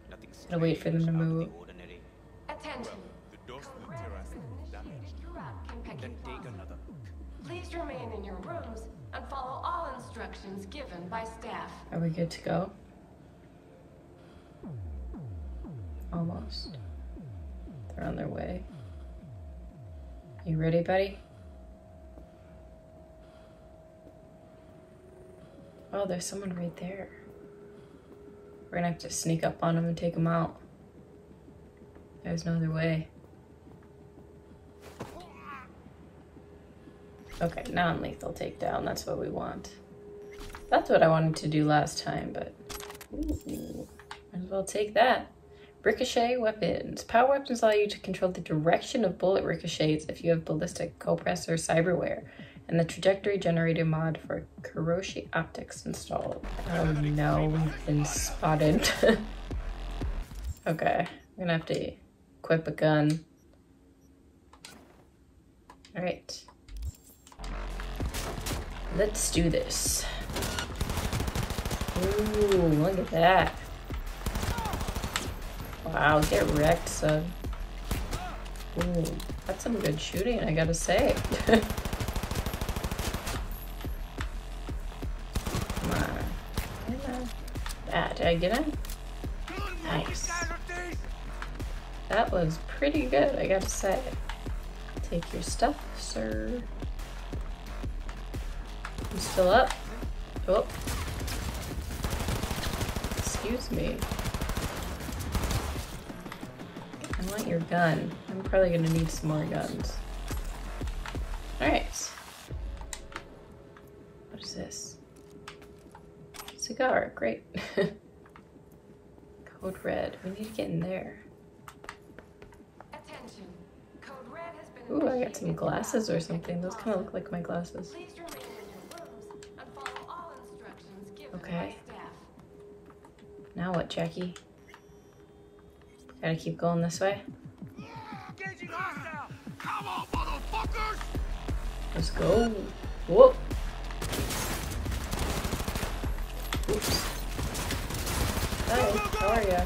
Nothing. I'll wait for them to move. Attention. The doors to the terrace is damaged. Then take another. Please remain in your rooms and follow all instructions given by staff. Are we good to go? Almost. They're on their way. You ready, buddy? Oh, there's someone right there. We're gonna have to sneak up on him and take him out. There's no other way. Okay, non-lethal takedown, that's what we want. That's what I wanted to do last time, but... Ooh, might as well take that. Ricochet weapons. Power weapons allow you to control the direction of bullet ricochets if you have ballistic, co-pressor, cyberware, and the trajectory generator mod for Kiroshi optics installed. Oh no, we've been spotted. Okay, I'm gonna have to equip a gun. All right, let's do this. Ooh, look at that. Wow, get wrecked, son. Ooh, that's some good shooting, I gotta say. Come on. Ah, did I get in? Nice. That was pretty good, I gotta say. Take your stuff, sir. You still up? Oh. Excuse me. I want your gun. I'm probably gonna need some more guns. Alright. What is this? Cigar, great. Code red. We need to get in there. Attention. Code red has been Ooh, I got some glasses or something. Those kind of look like my glasses. Okay. Now what, Jackie? Gotta keep going this way. Come on, motherfuckers! Let's go. Whoop. Oops. Hi, how are ya?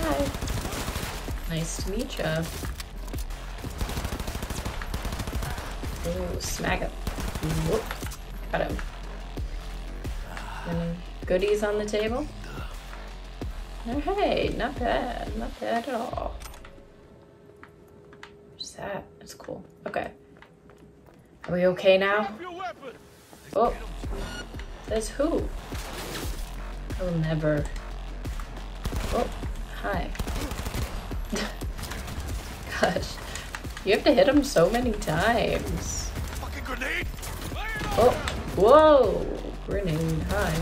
Hi. Nice to meet ya. Ooh, smack him. Whoop. Got him. Any goodies on the table? Alright, not bad, not bad at all. What's that? That's cool. Okay. Are we okay now? Oh. Says who? I will never. Oh, hi. Gosh. You have to hit him so many times. Fucking grenade! Oh, whoa! Grenade, hi.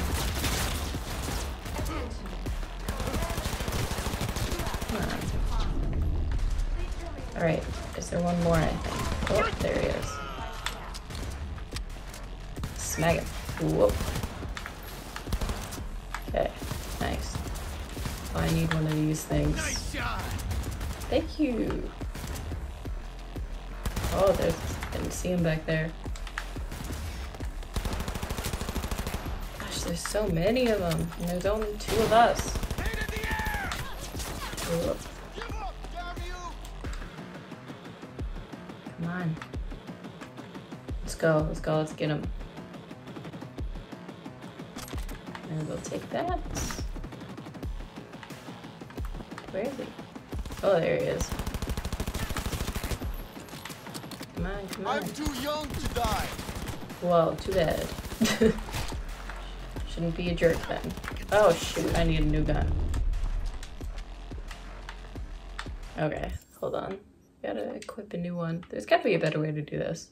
Alright, is there one more, I think? Oh, there he is. Smack him. Whoop. Okay, nice. Oh, I need one of these things. Thank you! Oh, there's... I didn't see him back there. Gosh, there's so many of them, and there's only two of us. Whoop. Let's go, let's go, let's get him. And we'll take that. Where is he? Oh, there he is. Come on, come on. I'm too young to die. Whoa, too bad. Shouldn't be a jerk then. Oh shoot, I need a new gun. Okay, hold on. Gotta equip a new one. There's gotta be a better way to do this.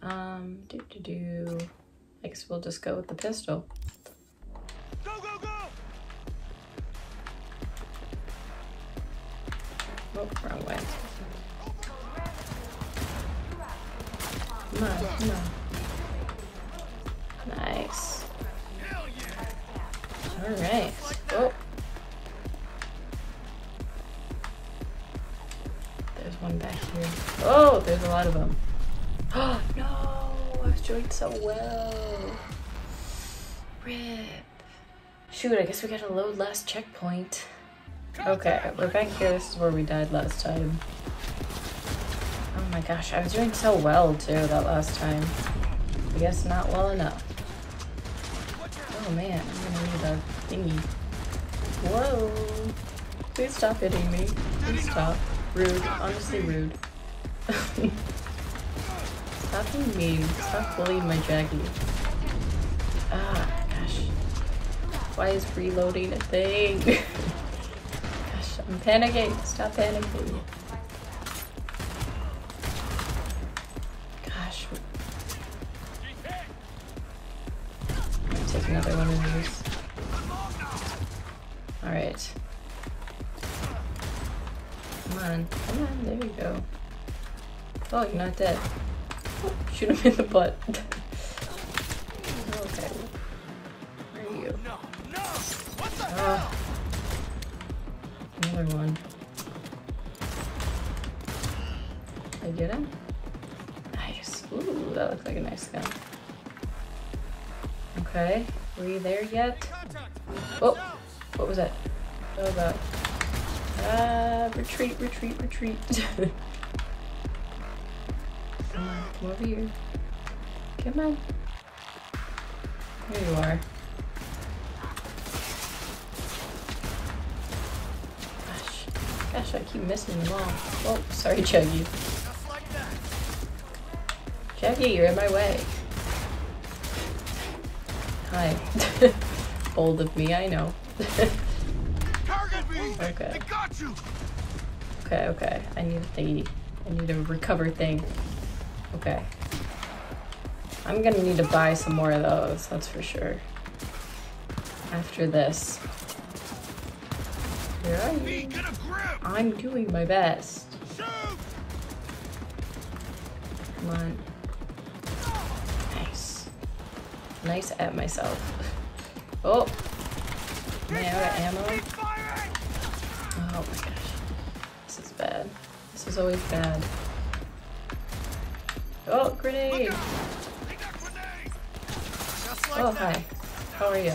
Um, do do do. I guess we'll just go with the pistol. Go go go! Oh, wrong way. Come on, come on. Nice. All right. Oh. One back here. Oh, there's a lot of them. Oh, no! I was doing so well. Rip. Shoot, I guess we gotta load last checkpoint. Okay, we're back here. This is where we died last time. Oh my gosh, I was doing so well too that last time. I guess not well enough. Oh man, I'm gonna need a thingy. Whoa! Please stop hitting me. Please stop. Rude, honestly rude. Stop being mean. Stop bullying my Jackie. Ah, gosh. Why is reloading a thing? Gosh, I'm panicking. Stop panicking. Gosh. I'm gonna take another one of these. Alright. Come on, come on, there you go. Oh, you're not dead. Oh, shoot him in the butt. Okay. Where are you? No, no! What the hell? Another one. Did I get him? Nice. Ooh, that looks like a nice gun. Okay. Were you there yet? Oh, what was that? Oh god. Uh, retreat, retreat, retreat. Come on, come over here. Come on. There you are. Gosh, gosh, I keep missing them all. Oh, sorry, Chuggy. Jackie, you're in my way. Hi. Bold of me, I know. Target me. Okay. I got you. Okay, okay. I need a thingy. I need a recover thing. Okay. I'm gonna need to buy some more of those, that's for sure. After this. Where are you? I'm doing my best. Come on. Nice at myself. Oh! Am I out of ammo? Oh my gosh. This is bad. This is always bad. Oh, grenade! Oh, hi. How are you?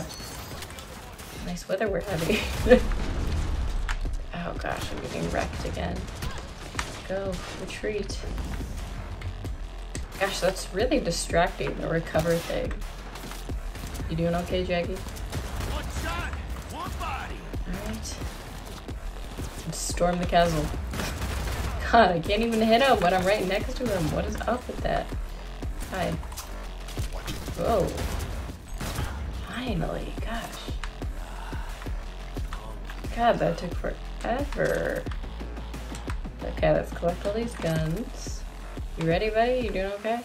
Nice weather we're having. Oh gosh, I'm getting wrecked again. Go, retreat. Gosh, that's really distracting, the recover thing. You doing okay, Jackie? One shot, one body. Alright. Storm the castle. God, I can't even hit him when I'm right next to him. What is up with that? Hi. Whoa. Finally, gosh. God, that took forever. Okay, let's collect all these guns. You ready, buddy? You doing okay?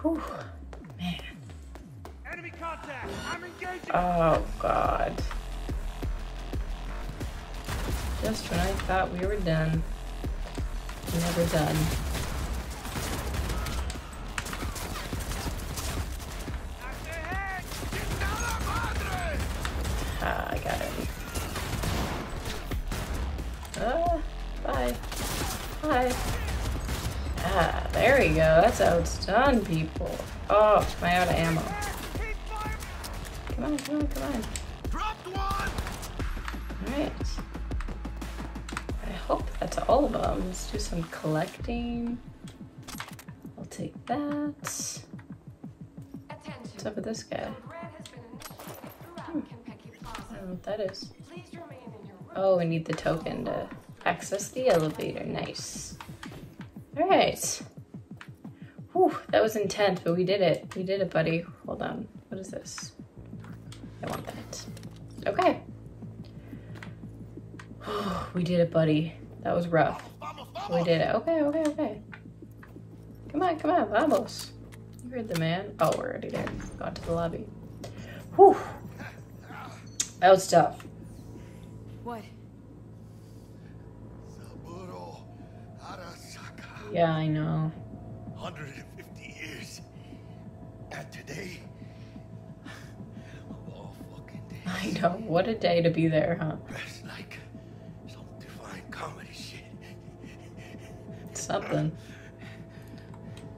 Whew. Oh god. Just when I thought we were done. Never done. Ah, I got him. Ah, bye. Bye. Ah, there we go. That's how it's done, people. Oh, am I out of ammo? Come on, come on, come on. Dropped one! Alright. I hope that's all of them. Let's do some collecting. I'll take that. Attention. What's up with this guy? Hmm. I don't know what that is. Oh, we need the token to access the elevator. Nice. Alright. Whew, that was intense, but we did it. We did it, buddy. Hold on. What is this? I want that. Okay. We did it, buddy. That was rough. We did it. Okay, okay, okay. Come on, come on, vamos. You heard the man. Oh, we're already there. Got to the lobby. Whew. That was tough. What? Saburo Arasaka. Yeah, I know. one hundred fifty years. And today... I know, what a day to be there, huh? That's like some divine comedy shit. Something.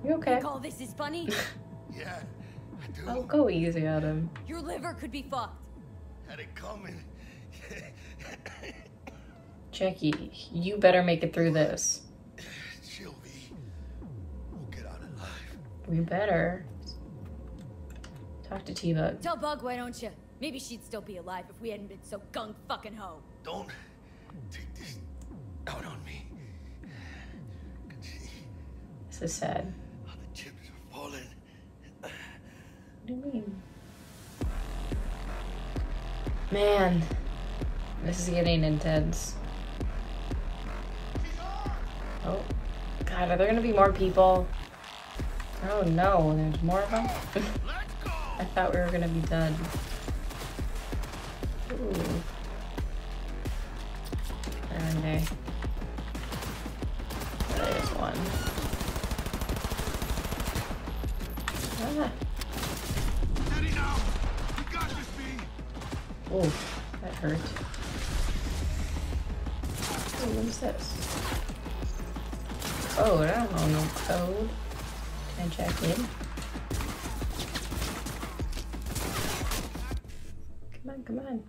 You okay? You call this is funny? Yeah, I do. Oh, go easy on him. Your liver could be fucked. Had it coming. Jackie, you better make it through this. Chill, V. We'll get out alive. We better. Talk to T-Bug. Tell Bug, why don't you? Maybe she'd still be alive if we hadn't been so gung fucking ho. Don't take this out on me. I can see. This is sad. How the chips are falling. What do you mean? Man, this is getting intense. Oh, God, are there gonna be more people? Oh no, there's more of them? I thought we were gonna be done. Ooh. Okay. There's one. Ah. Oh, that hurt. Oh, what is this? Oh, I don't know, no code. Can I check in? Come on.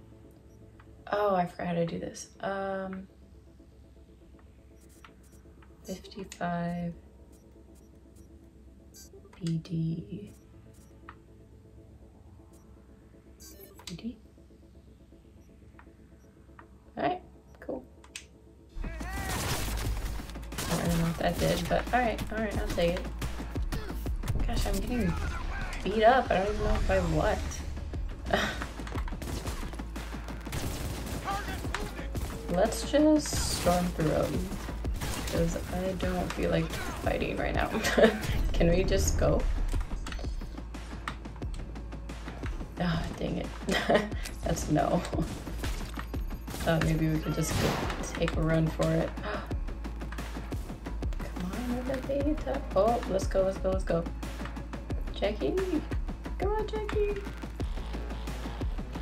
Oh, I forgot how to do this. Um, fifty-five B D. B D? Alright, cool. I don't know what that did, but alright, alright, I'll take it. Gosh, I'm getting beat up. I don't even know by what. Let's just storm through them, because I don't feel like fighting right now. Can we just go? Ah, oh, dang it. That's no. Thought maybe we could just go, take a run for it. Come on with the data. Oh, let's go, let's go, let's go. Jackie! Come on, Jackie!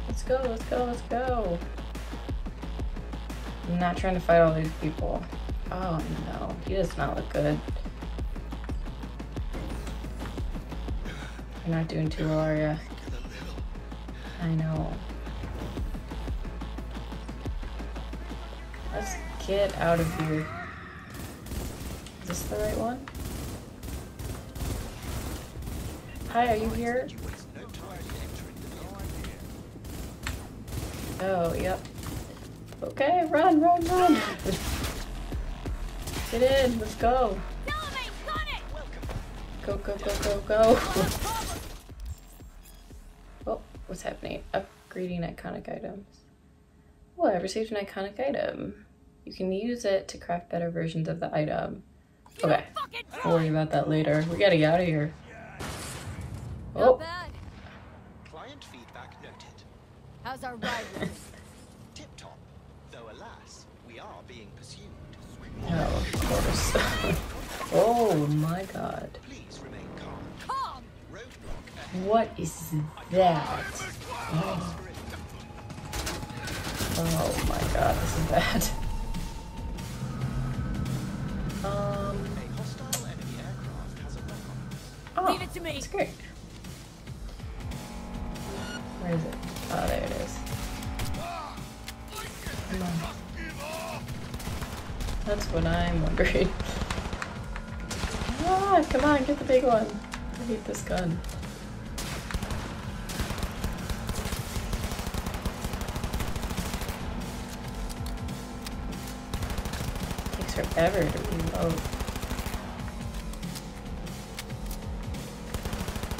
Let's go, let's go, let's go! I'm not trying to fight all these people. Oh no, he does not look good. You're not doing too well, are ya? I know. Let's get out of here. Is this the right one? Hi, are you here? Oh, yep. Okay, run, run, run! Get in, let's go! Go, go, go, go, go! Oh, what's happening? Upgrading iconic items. Oh, I received an iconic item. You can use it to craft better versions of the item. Okay, we'll worry about that later. We gotta get out of here. Oh! Client feedback noted. How's our ride? Being pursued. Oh, of course. Oh my god. Please remain calm. What is that? Oh. Oh my god, this is bad. Um. Oh, leave it to me. It's great. Where is it? Oh, there it is. Come on. That's what I'm wondering. Come on, come on, get the big one. I hate this gun. It takes forever to reload.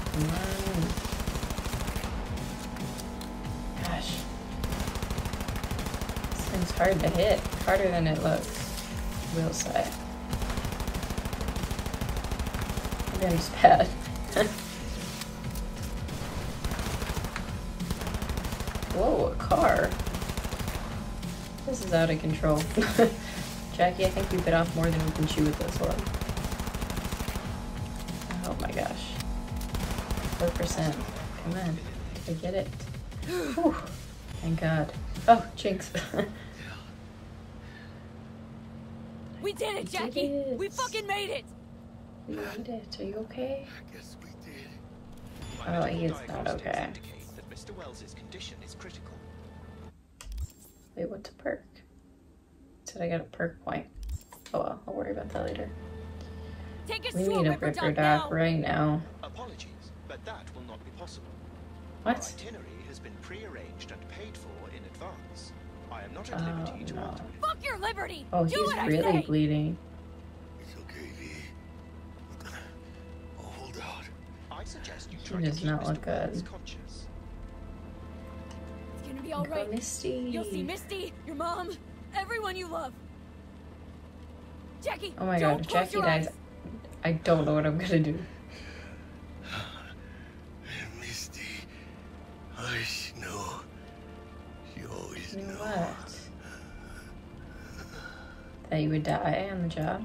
Come on. Gosh. This thing's hard to hit. Harder than it looks. Will say. That is bad. Whoa, a car. This is out of control. Jackie, I think we bit off more than we can chew with this one. Oh my gosh. four percent. Come on. Did I get it? Whew. Thank God. Oh, jinx. We did it, Jackie! Did it. We fucking made it! We made it. Are you okay? I guess we did. Oh, he's not okay. That Mister Wells's condition is critical. Wait, what's a perk? It said I got a perk point. Oh well, I'll worry about that later. Take we need a ripper dock right now. Apologies, but that will not be possible. What? Our itinerary has been prearranged and paid for in advance. I am not at liberty oh, to no. Fuck your liberty! Oh, do he's really bleeding. It's okay, V. I'll hold out. I suggest you try he does to not look good. It's gonna be all right. Misty. You'll see Misty, your mom, everyone you love. Jackie. Oh my don't god, if Jackie dies, I don't know what I'm gonna do. Misty, I know. You knew what? That you would die on the job?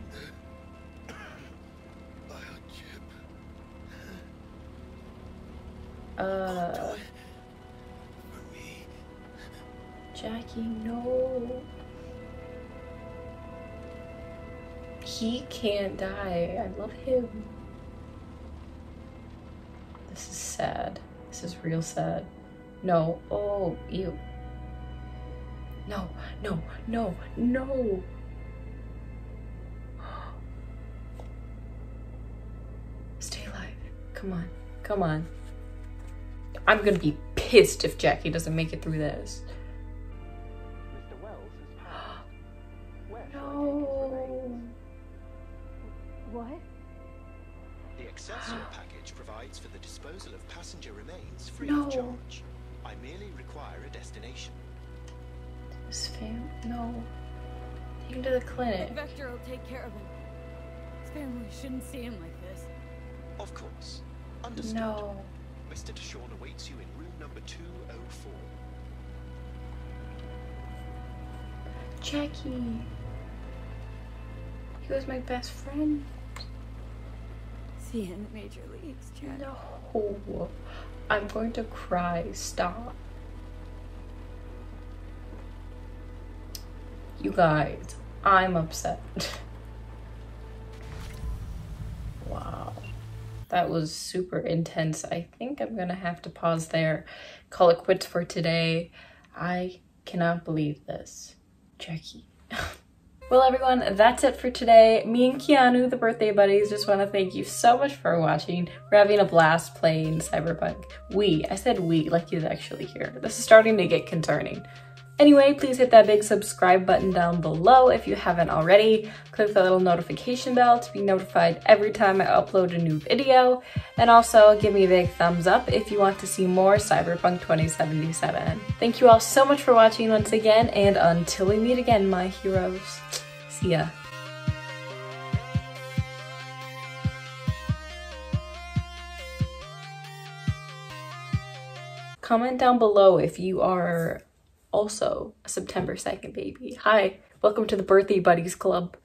Biochip. Uh. For me. Jackie, no. He can't die. I love him. This is sad. This is real sad. No. Oh, ew. No, no, no, no. Stay alive. Come on. Come on. I'm gonna be pissed if Jackie doesn't make it through this. Mister Wells is passed. Where shall no. I take his remains? What? The accessory package provides for the disposal of passenger remains free no. of charge. I merely require a destination. This fam no. Take him to the clinic. Vector will take care of him. His family shouldn't see him like this. Of course. Understood. No. Mister Deshawn awaits you in room number two oh four. Jackie. He was my best friend. See him in Major Leagues, Jackie. No. I'm going to cry. Stop. You guys, I'm upset. Wow. That was super intense. I think I'm gonna have to pause there, call it quits for today. I cannot believe this, Jackie. Well, everyone, that's it for today. Me and Keanu, the birthday buddies, just want to thank you so much for watching. We're having a blast playing Cyberpunk. We, I said we, like he's actually here. This is starting to get concerning. Anyway, please hit that big subscribe button down below if you haven't already. Click the little notification bell to be notified every time I upload a new video. And also give me a big thumbs up if you want to see more Cyberpunk twenty seventy-seven. Thank you all so much for watching once again, and until we meet again, my heroes, see ya. Comment down below if you are also a September second baby. Hi, welcome to the Birthday Buddies Club.